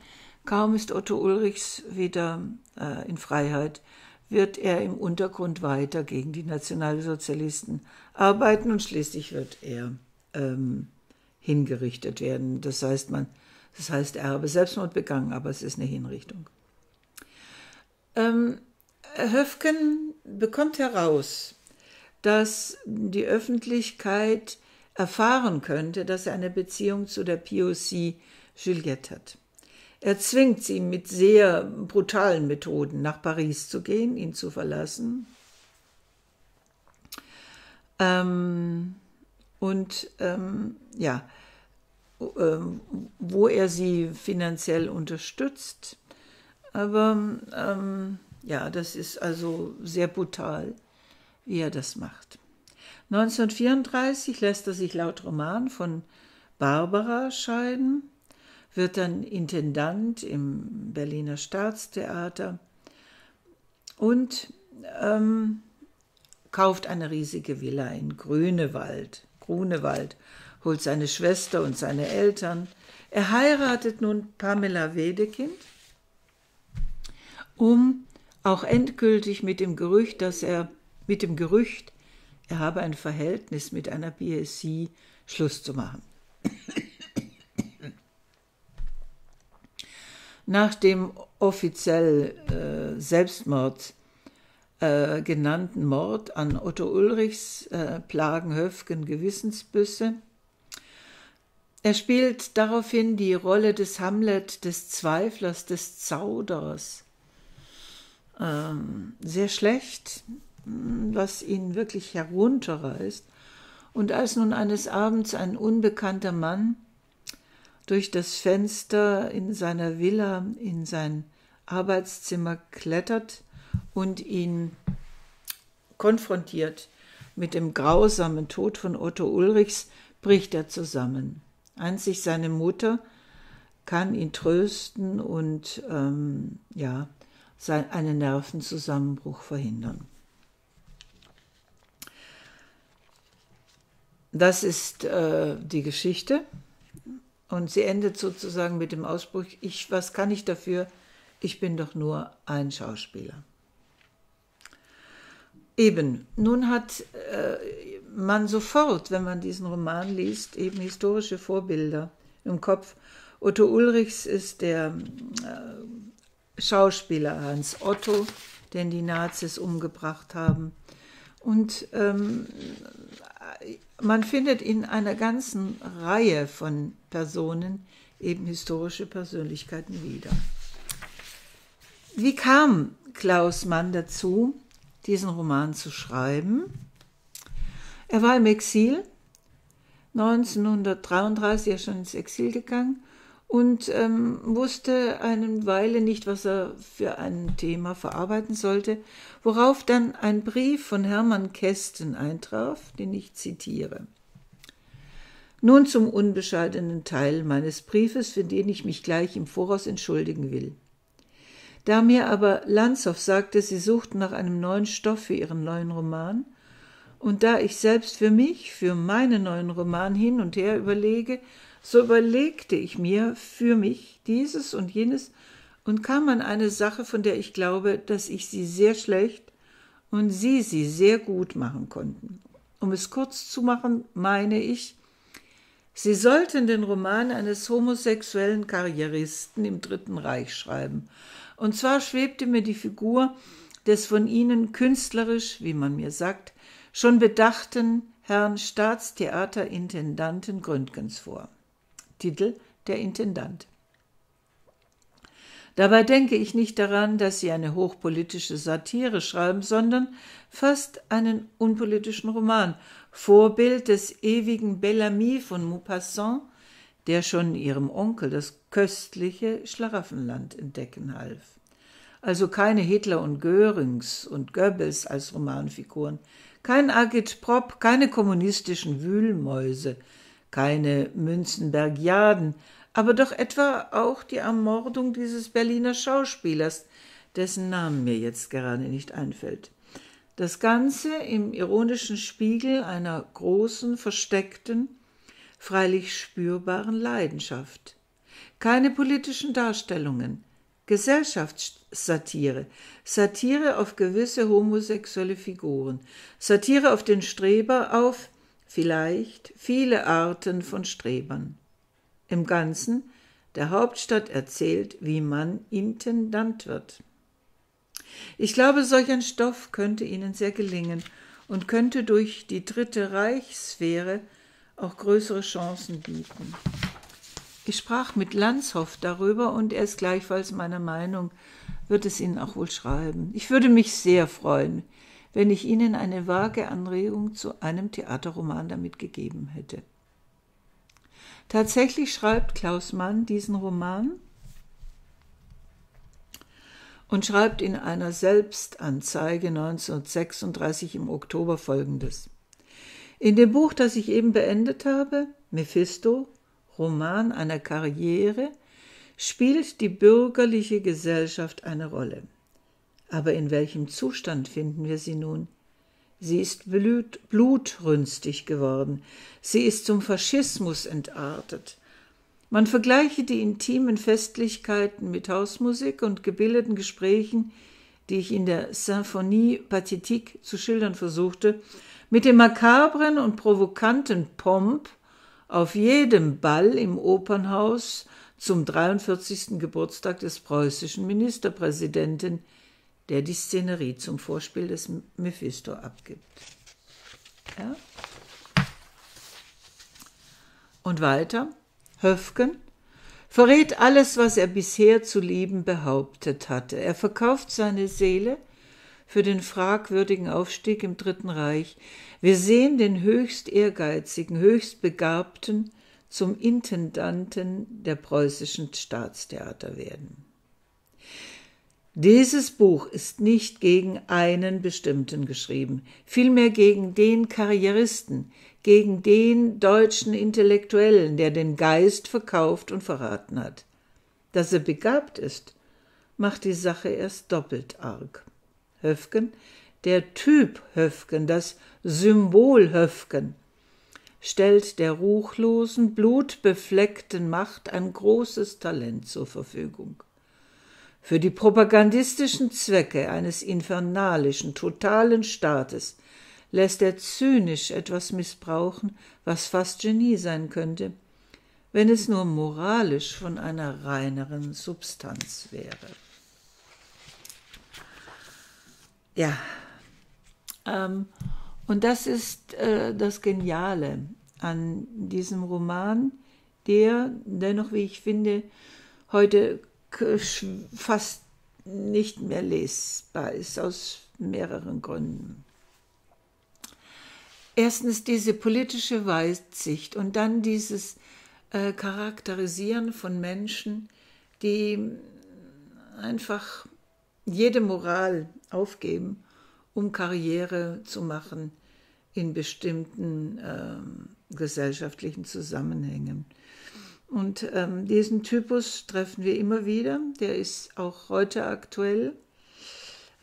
kaum ist Otto Ulrichs wieder äh, in Freiheit, wird er im Untergrund weiter gegen die Nationalsozialisten arbeiten und schließlich wird er ähm, hingerichtet werden. Das heißt, man, das heißt, er habe Selbstmord begangen, aber es ist eine Hinrichtung. Ähm, Höfgen bekommt heraus, dass die Öffentlichkeit erfahren könnte, dass er eine Beziehung zu der P O C Juliette hat. Er zwingt sie mit sehr brutalen Methoden nach Paris zu gehen, ihn zu verlassen. Ähm, und ähm, ja, wo er sie finanziell unterstützt, aber ähm, ja, das ist also sehr brutal, wie er das macht. neunzehnhundertvierunddreißig lässt er sich laut Roman von Barbara scheiden, wird dann Intendant im Berliner Staatstheater und ähm, kauft eine riesige Villa in Grünewald, Grünewald, holt seine Schwester und seine Eltern. Er heiratet nun Pamela Wedekind, um auch endgültig mit dem Gerücht, dass er mit dem Gerücht, er habe ein Verhältnis mit einer P S C, Schluss zu machen. Nachdem offiziell äh, Selbstmord äh, genannten Mord an Otto Ulrichs äh, plagen Höfgen Gewissensbisse. Er spielt daraufhin die Rolle des Hamlet, des Zweiflers, des Zauderers. Ähm, sehr schlecht, was ihn wirklich herunterreißt. Und als nun eines Abends ein unbekannter Mann durch das Fenster in seiner Villa in sein Arbeitszimmer klettert und ihn konfrontiert mit dem grausamen Tod von Otto Ulrichs, bricht er zusammen. Einzig seine Mutter kann ihn trösten und ähm, ja, sein, einen Nervenzusammenbruch verhindern. Das ist äh, die Geschichte und sie endet sozusagen mit dem Ausbruch, ich, was kann ich dafür, ich bin doch nur ein Schauspieler. Eben, nun hat äh, man sofort, wenn man diesen Roman liest, eben historische Vorbilder im Kopf. Otto Ulrichs ist der äh, Schauspieler Hans Otto, den die Nazis umgebracht haben. Und ähm, man findet in einer ganzen Reihe von Personen eben historische Persönlichkeiten wieder. Wie kam Klaus Mann dazu, diesen Roman zu schreiben? Er war im Exil, neunzehnhundertdreiunddreißig ist er schon ins Exil gegangen und ähm, wusste eine Weile nicht, was er für ein Thema verarbeiten sollte, worauf dann ein Brief von Hermann Kästen eintraf, den ich zitiere. Nun zum unbescheidenen Teil meines Briefes, für den ich mich gleich im Voraus entschuldigen will. Da mir aber Lanzow sagte, sie suchten nach einem neuen Stoff für ihren neuen Roman, und da ich selbst für mich, für meinen neuen Roman hin und her überlege, so überlegte ich mir für mich dieses und jenes und kam an eine Sache, von der ich glaube, dass ich sie sehr schlecht und sie sie sehr gut machen konnten. Um es kurz zu machen, meine ich, sie sollten den Roman eines homosexuellen Karrieristen im Dritten Reich schreiben. Und zwar schwebte mir die Figur des von ihnen künstlerisch, wie man mir sagt, schon bedachten Herrn Staatstheaterintendanten Gründgens vor. Titel: Der Intendant. Dabei denke ich nicht daran, dass sie eine hochpolitische Satire schreiben, sondern fast einen unpolitischen Roman, Vorbild des ewigen Bellamy von Maupassant, der schon ihrem Onkel das köstliche Schlaraffenland entdecken half. Also keine Hitler und Görings und Goebbels als Romanfiguren, kein Agitprop, keine kommunistischen Wühlmäuse, keine Münzenbergiaden, aber doch etwa auch die Ermordung dieses Berliner Schauspielers, dessen Namen mir jetzt gerade nicht einfällt. Das Ganze im ironischen Spiegel einer großen, versteckten, freilich spürbaren Leidenschaft. Keine politischen Darstellungen, Gesellschaftssatire, Satire auf gewisse homosexuelle Figuren, Satire auf den Streber, auf vielleicht viele Arten von Strebern. Im Ganzen der Hauptstadt erzählt, wie man Intendant wird. Ich glaube, solch ein Stoff könnte Ihnen sehr gelingen und könnte durch die dritte Reichssphäre auch größere Chancen bieten. Ich sprach mit Lanzhoff darüber und er ist gleichfalls meiner Meinung, wird es Ihnen auch wohl schreiben. Ich würde mich sehr freuen, wenn ich Ihnen eine vage Anregung zu einem Theaterroman damit gegeben hätte. Tatsächlich schreibt Klaus Mann diesen Roman und schreibt in einer Selbstanzeige neunzehnhundertsechsunddreißig im Oktober folgendes: In dem Buch, das ich eben beendet habe, Mephisto, Roman einer Karriere, spielt die bürgerliche Gesellschaft eine Rolle. Aber in welchem Zustand finden wir sie nun? Sie ist blut, blutrünstig geworden. Sie ist zum Faschismus entartet. Man vergleiche die intimen Festlichkeiten mit Hausmusik und gebildeten Gesprächen, die ich in der Symphonie Pathétique zu schildern versuchte, mit dem makabren und provokanten Pomp auf jedem Ball im Opernhaus zum dreiundvierzigsten Geburtstag des preußischen Ministerpräsidenten, der die Szenerie zum Vorspiel des Mephisto abgibt. Ja. Und weiter, Höfgen verrät alles, was er bisher zu lieben behauptet hatte. Er verkauft seine Seele für den fragwürdigen Aufstieg im Dritten Reich. Wir sehen den höchst ehrgeizigen, höchst begabten zum Intendanten der preußischen Staatstheater werden. Dieses Buch ist nicht gegen einen bestimmten geschrieben, vielmehr gegen den Karrieristen, gegen den deutschen Intellektuellen, der den Geist verkauft und verraten hat. Dass er begabt ist, macht die Sache erst doppelt arg. Höfgen, der Typ Höfgen, das Symbol Höfgen, stellt der ruchlosen, blutbefleckten Macht ein großes Talent zur Verfügung. Für die propagandistischen Zwecke eines infernalischen, totalen Staates lässt er zynisch etwas missbrauchen, was fast Genie sein könnte, wenn es nur moralisch von einer reineren Substanz wäre. Ja, ähm, und das ist äh, das Geniale an diesem Roman, der dennoch, wie ich finde, heute fast nicht mehr lesbar ist, aus mehreren Gründen. Erstens diese politische Weitsicht und dann dieses äh, Charakterisieren von Menschen, die einfach jede Moral aufgeben, um Karriere zu machen in bestimmten äh, gesellschaftlichen Zusammenhängen. Und ähm, diesen Typus treffen wir immer wieder, der ist auch heute aktuell.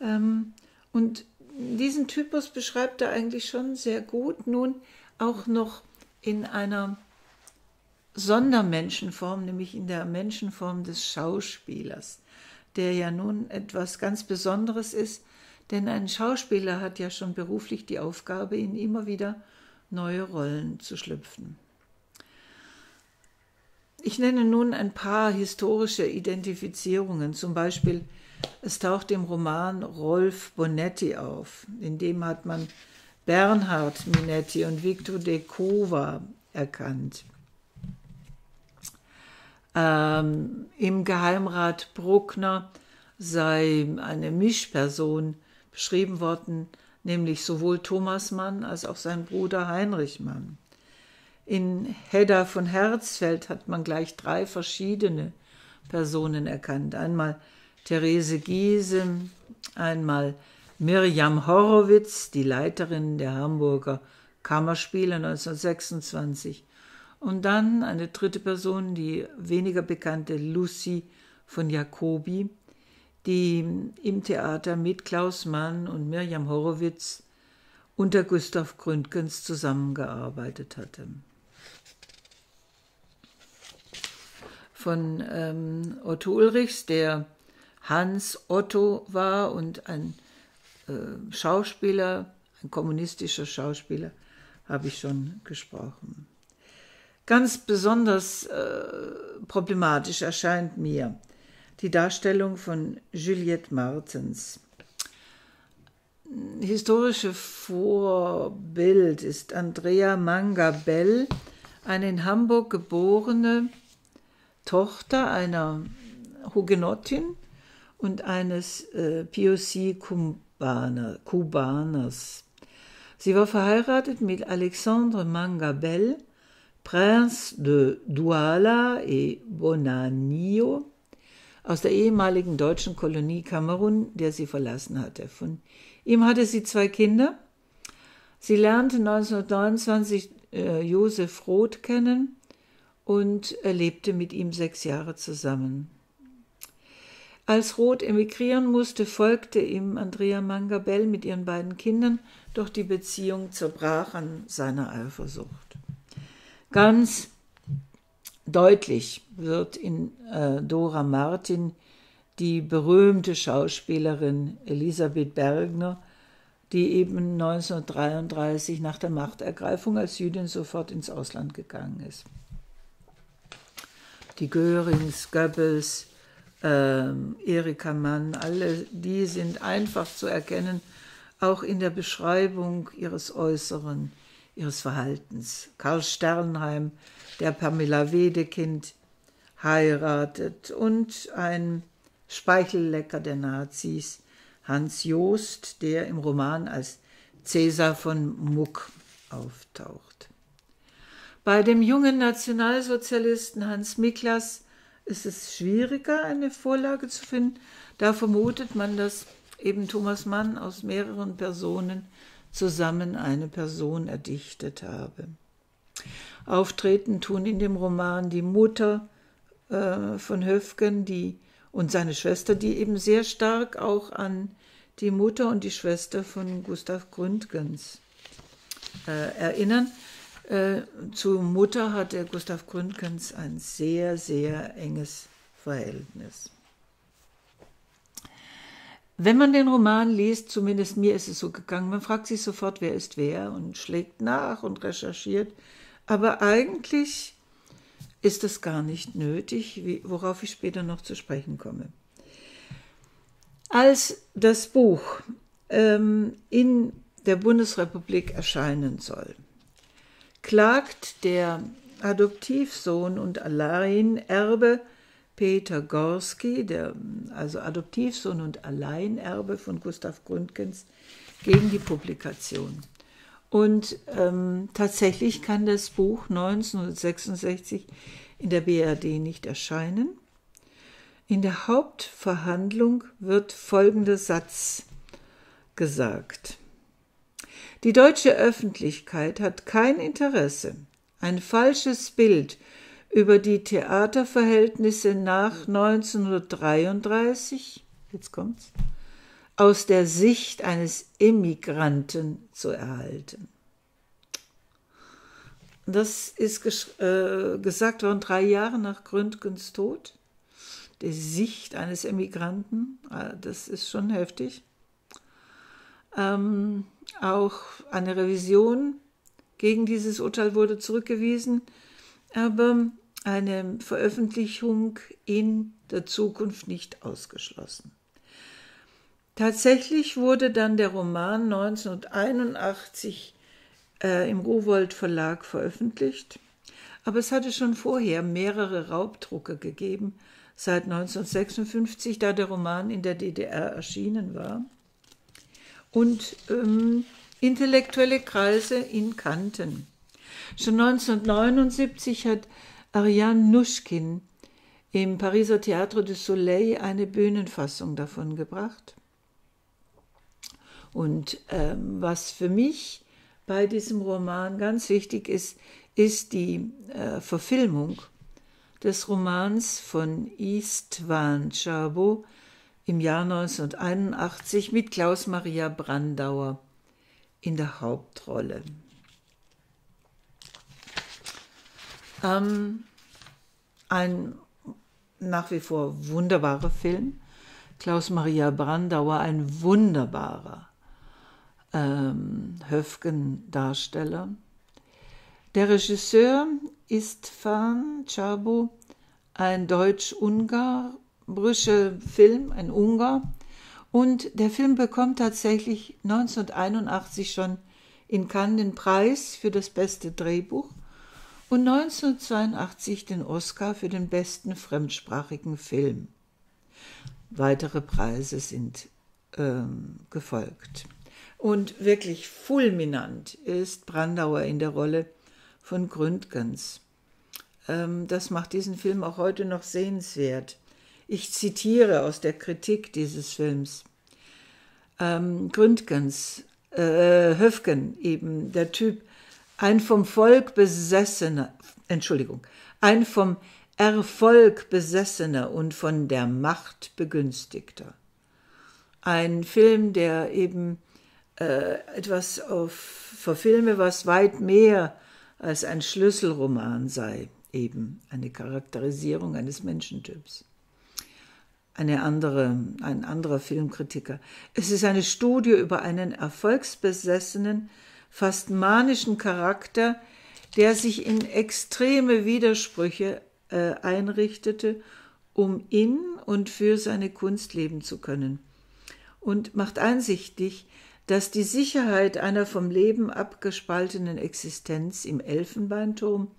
Ähm, und diesen Typus beschreibt er eigentlich schon sehr gut, nun auch noch in einer Sondermenschenform, nämlich in der Menschenform des Schauspielers, der ja nun etwas ganz Besonderes ist, denn ein Schauspieler hat ja schon beruflich die Aufgabe, in immer wieder neue Rollen zu schlüpfen. Ich nenne nun ein paar historische Identifizierungen. Zum Beispiel, es taucht im Roman Rolf Bonetti auf. In dem hat man Bernhard Minetti und Victor de Cova erkannt. Ähm, im Geheimrat Bruckner sei eine Mischperson beschrieben worden, nämlich sowohl Thomas Mann als auch sein Bruder Heinrich Mann. In Hedda von Herzfeld hat man gleich drei verschiedene Personen erkannt. Einmal Therese Giese, einmal Mirjam Horowitz, die Leiterin der Hamburger Kammerspiele neunzehnhundertsechsundzwanzig. Und dann eine dritte Person, die weniger bekannte Lucy von Jacobi, die im Theater mit Klaus Mann und Mirjam Horowitz unter Gustav Gründgens zusammengearbeitet hatte. Von ähm, Otto Ulrichs, der Hans Otto war und ein äh, Schauspieler, ein kommunistischer Schauspieler, habe ich schon gesprochen. Ganz besonders äh, problematisch erscheint mir die Darstellung von Juliette Martens. Historisches Vorbild ist Andrea Manga Bell, eine in Hamburg geborene Tochter einer Hugenottin und eines äh, P O C-Kubaner, Kubaners. Sie war verheiratet mit Alexandre Manga Bell, Prince de Douala et Bonanio, aus der ehemaligen deutschen Kolonie Kamerun, der sie verlassen hatte. Von ihm hatte sie zwei Kinder. Sie lernte neunzehnhundertneunundzwanzig äh, Josef Roth kennen und lebte mit ihm sechs Jahre zusammen. Als Roth emigrieren musste, folgte ihm Andrea Manga Bell mit ihren beiden Kindern, doch die Beziehung zerbrach an seiner Eifersucht. Ganz deutlich wird in äh, Dora Martin die berühmte Schauspielerin Elisabeth Bergner, die eben neunzehnhundertdreiunddreißig nach der Machtergreifung als Jüdin sofort ins Ausland gegangen ist. die Görings, Goebbels, ähm, Erika Mann, alle die sind einfach zu erkennen, auch in der Beschreibung ihres Äußeren, ihres Verhaltens. Karl Sternheim, der Pamela Wedekind heiratet, und ein Speichellecker der Nazis, Hans Joost, der im Roman als Cäsar von Muck auftaucht. Bei dem jungen Nationalsozialisten Hans Miklas ist es schwieriger, eine Vorlage zu finden. Da vermutet man, dass eben Thomas Mann aus mehreren Personen zusammen eine Person erdichtet habe. Auftreten tun in dem Roman die Mutter äh, von Höfgen die, und seine Schwester, die eben sehr stark auch an die Mutter und die Schwester von Gustav Gründgens äh, erinnern. Äh, zu Mutter hatte Gustav Gründgens ein sehr, sehr enges Verhältnis. Wenn man den Roman liest, zumindest mir ist es so gegangen, man fragt sich sofort, wer ist wer, und schlägt nach und recherchiert. Aber eigentlich ist es gar nicht nötig, wie, worauf ich später noch zu sprechen komme. Als das Buch ähm, in der Bundesrepublik erscheinen soll, klagt der Adoptivsohn und Alleinerbe Peter Gorski, der also Adoptivsohn und Alleinerbe von Gustav Gründgens, gegen die Publikation. Und ähm, tatsächlich kann das Buch neunzehnhundertsechsundsechzig in der B R D nicht erscheinen. In der Hauptverhandlung wird folgender Satz gesagt: Die deutsche Öffentlichkeit hat kein Interesse, ein falsches Bild über die Theaterverhältnisse nach neunzehnhundertdreiunddreißig, jetzt kommt's, aus der Sicht eines Immigranten zu erhalten. Das ist ges- äh, gesagt worden drei Jahre nach Gründgens Tod. Die Sicht eines Emigranten, das ist schon heftig. Ähm, auch eine Revision gegen dieses Urteil wurde zurückgewiesen, aber eine Veröffentlichung in der Zukunft nicht ausgeschlossen. Tatsächlich wurde dann der Roman neunzehnhunderteinundachtzig äh, im Rowohlt Verlag veröffentlicht, aber es hatte schon vorher mehrere Raubdrucke gegeben, seit neunzehnhundertsechsundfünfzig, da der Roman in der D D R erschienen war, und ähm, intellektuelle Kreise ihn kannten. Schon neunzehnhundertneunundsiebzig hat Ariane Nouschkin im Pariser Théâtre du Soleil eine Bühnenfassung davon gebracht. Und ähm, was für mich bei diesem Roman ganz wichtig ist, ist die äh, Verfilmung des Romans von Istvan Czabo im Jahr neunzehnhunderteinundachtzig mit Klaus Maria Brandauer in der Hauptrolle. Ähm, ein nach wie vor wunderbarer Film. Klaus Maria Brandauer, ein wunderbarer ähm, Höfgen-Darsteller. Der Regisseur Istvan Czabo, ein deutsch-ungarischer Film, ein Ungar. Und der Film bekommt tatsächlich neunzehnhunderteinundachtzig schon in Cannes den Preis für das beste Drehbuch und neunzehnhundertzweiundachtzig den Oscar für den besten fremdsprachigen Film. Weitere Preise sind ähm, gefolgt. Und wirklich fulminant ist Brandauer in der Rolle von Gründgens. Ähm, das macht diesen Film auch heute noch sehenswert. Ich zitiere aus der Kritik dieses Films. Ähm, Gründgens, äh, Höfgen eben, der Typ, ein vom Volk besessener, Entschuldigung, ein vom Erfolg besessener und von der Macht begünstigter. Ein Film, der eben äh, etwas auf, verfilme, was weit mehr als ein Schlüsselroman sei, eben eine Charakterisierung eines Menschentyps. Eine andere, ein anderer Filmkritiker: Es ist eine Studie über einen erfolgsbesessenen, fast manischen Charakter, der sich in extreme Widersprüche äh, einrichtete, um in und für seine Kunst leben zu können, und macht einsichtig, dass die Sicherheit einer vom Leben abgespaltenen Existenz im Elfenbeinturm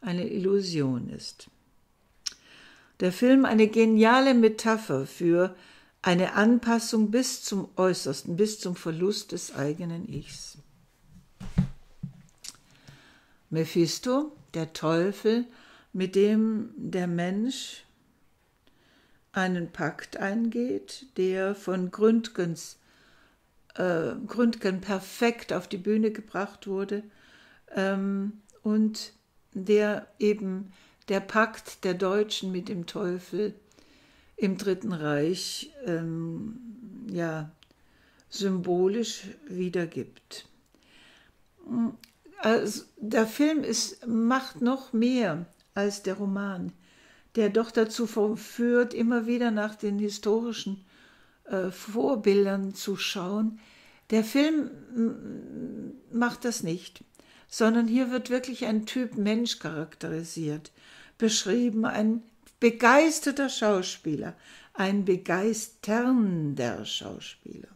eine Illusion ist. Der Film eine geniale Metapher für eine Anpassung bis zum Äußersten, bis zum Verlust des eigenen Ichs. Mephisto, der Teufel, mit dem der Mensch einen Pakt eingeht, der von Gründgens äh, Gründgen perfekt auf die Bühne gebracht wurde, ähm, und der eben der Pakt der Deutschen mit dem Teufel im Dritten Reich ähm, ja, symbolisch wiedergibt. Also der Film ist, macht noch mehr als der Roman, der doch dazu verführt, immer wieder nach den historischen äh, Vorbildern zu schauen. Der Film macht das nicht, sondern hier wird wirklich ein Typ Mensch charakterisiert, beschrieben, ein begeisterter Schauspieler, ein begeisternder Schauspieler,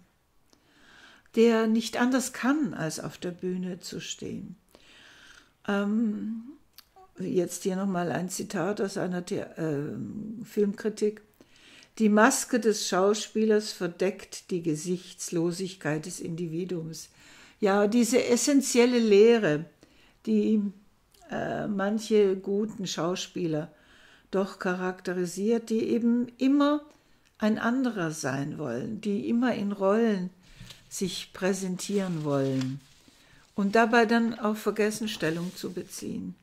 der nicht anders kann, als auf der Bühne zu stehen. Ähm, jetzt hier nochmal ein Zitat aus einer The äh, Filmkritik. Die Maske des Schauspielers verdeckt die Gesichtslosigkeit des Individuums. Ja, diese essentielle Lehre, die äh, manche guten Schauspieler doch charakterisiert, die eben immer ein anderer sein wollen, die immer in Rollen sich präsentieren wollen und dabei dann auch vergessen, Stellung zu beziehen.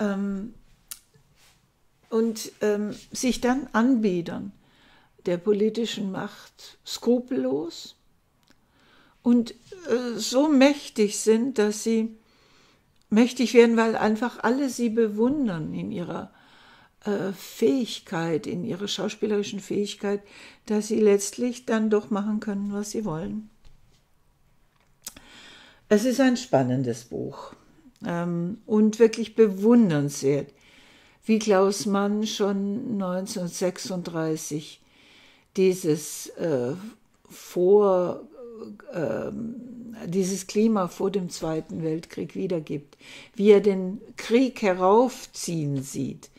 Ähm, und ähm, sich dann anbiedern der politischen Macht skrupellos und äh, so mächtig sind, dass sie mächtig werden, weil einfach alle sie bewundern in ihrer äh, Fähigkeit, in ihrer schauspielerischen Fähigkeit, dass sie letztlich dann doch machen können, was sie wollen. Es ist ein spannendes Buch. Und wirklich bewundernswert, wie Klaus Mann schon neunzehnhundertsechsunddreißig dieses, äh, vor, äh, dieses Klima vor dem Zweiten Weltkrieg wiedergibt, wie er den Krieg heraufziehen sieht,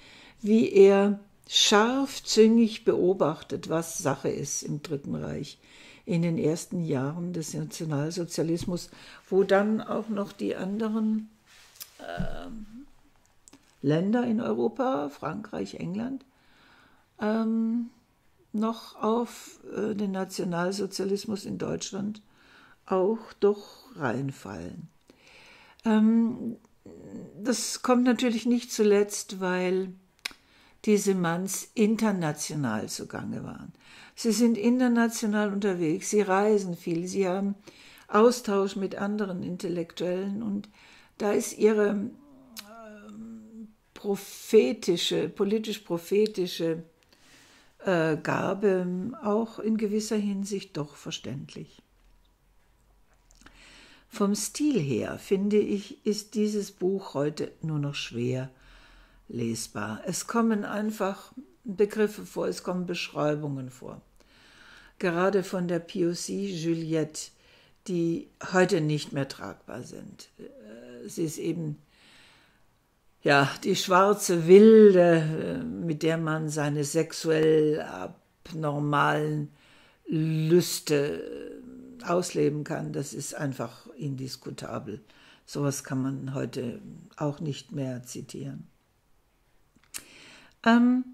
wie er scharfzüngig beobachtet, was Sache ist im Dritten Reich, in den ersten Jahren des Nationalsozialismus, wo dann auch noch die anderen Länder in Europa, Frankreich, England, ähm, noch auf äh, den Nationalsozialismus in Deutschland auch doch reinfallen. Ähm, das kommt natürlich nicht zuletzt, weil diese Manns international zugange waren. Sie sind international unterwegs, sie reisen viel, sie haben Austausch mit anderen Intellektuellen und da ist ihre ähm, prophetische, politisch-prophetische äh, Gabe auch in gewisser Hinsicht doch verständlich. Vom Stil her, finde ich, ist dieses Buch heute nur noch schwer lesbar. Es kommen einfach Begriffe vor, es kommen Beschreibungen vor. Gerade von der P O C Juliette, die heute nicht mehr tragbar sind. Sie ist eben ja, die schwarze Wilde, mit der man seine sexuell abnormalen Lüste ausleben kann. Das ist einfach indiskutabel. Sowas kann man heute auch nicht mehr zitieren. Ähm,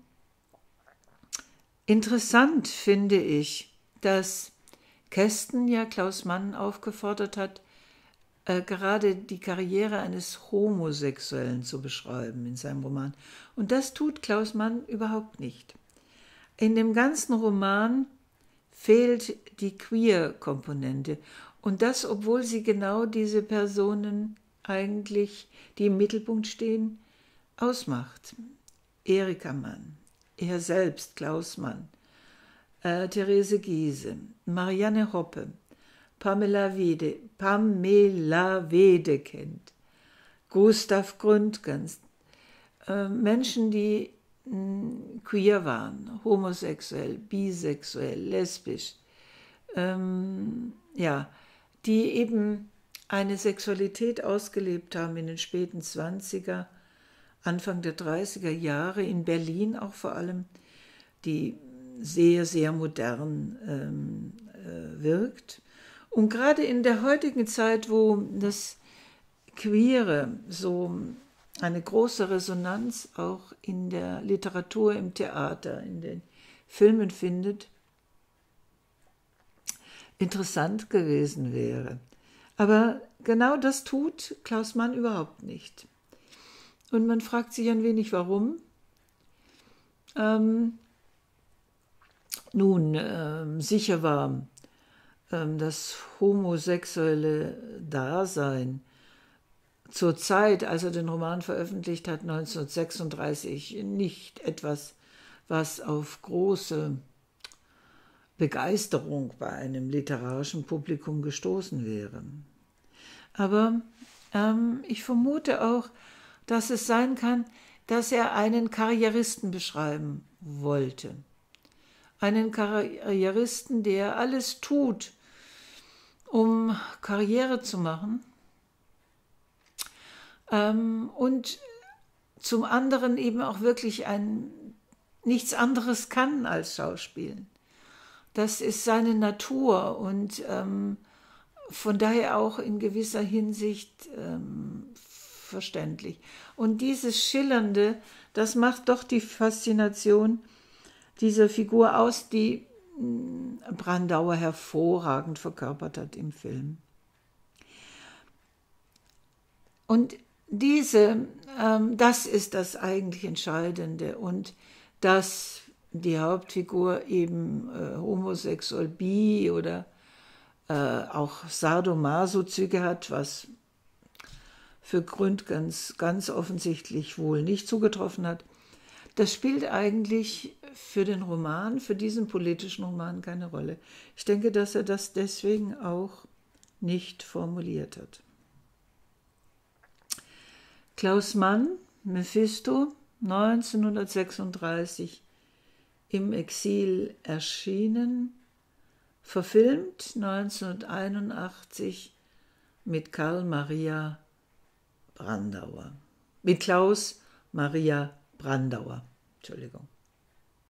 interessant finde ich, dass Kästen ja Klaus Mann aufgefordert hat, gerade die Karriere eines Homosexuellen zu beschreiben in seinem Roman. Und das tut Klaus Mann überhaupt nicht. In dem ganzen Roman fehlt die Queer-Komponente. Und das, obwohl sie genau diese Personen eigentlich, die im Mittelpunkt stehen, ausmacht. Erika Mann, er selbst, Klaus Mann, äh, Therese Giese, Marianne Hoppe, Pamela Wede, Pamela Wedekind, Gustav Gründgens, äh, Menschen, die mh, queer waren, homosexuell, bisexuell, lesbisch, ähm, ja, die eben eine Sexualität ausgelebt haben in den späten zwanziger, Anfang der dreißiger Jahre, in Berlin auch vor allem, die sehr, sehr modern ähm, äh, wirkt. Und gerade in der heutigen Zeit, wo das Queere so eine große Resonanz auch in der Literatur, im Theater, in den Filmen findet, interessant gewesen wäre. Aber genau das tut Klaus Mann überhaupt nicht. Und man fragt sich ein wenig, warum. Ähm, nun, ähm, sicher war ähm, das homosexuelle Dasein zur Zeit, als er den Roman veröffentlicht hat, neunzehnhundertsechsunddreißig, nicht etwas, was auf große Begeisterung bei einem literarischen Publikum gestoßen wäre. Aber ähm, ich vermute auch, dass es sein kann, dass er einen Karrieristen beschreiben wollte. Einen Karrieristen, der alles tut, um Karriere zu machen, ähm, und zum anderen eben auch wirklich ein, nichts anderes kann als Schauspielen. Das ist seine Natur und ähm, von daher auch in gewisser Hinsicht ähm, verständlich. Und dieses Schillernde, das macht doch die Faszination dieser Figur aus, die Brandauer hervorragend verkörpert hat im Film. Und diese, ähm, das ist das eigentlich Entscheidende und das die Hauptfigur eben äh, homosexuell, bi oder äh, auch Sadomaso-Züge hat, was für Gründgens ganz offensichtlich wohl nicht zugetroffen hat. Das spielt eigentlich für den Roman, für diesen politischen Roman keine Rolle. Ich denke, dass er das deswegen auch nicht formuliert hat. Klaus Mann, Mephisto, neunzehnhundertsechsunddreißig, im Exil erschienen, verfilmt neunzehnhunderteinundachtzig mit Karl Maria Brandauer. Mit Klaus Maria Brandauer. Entschuldigung.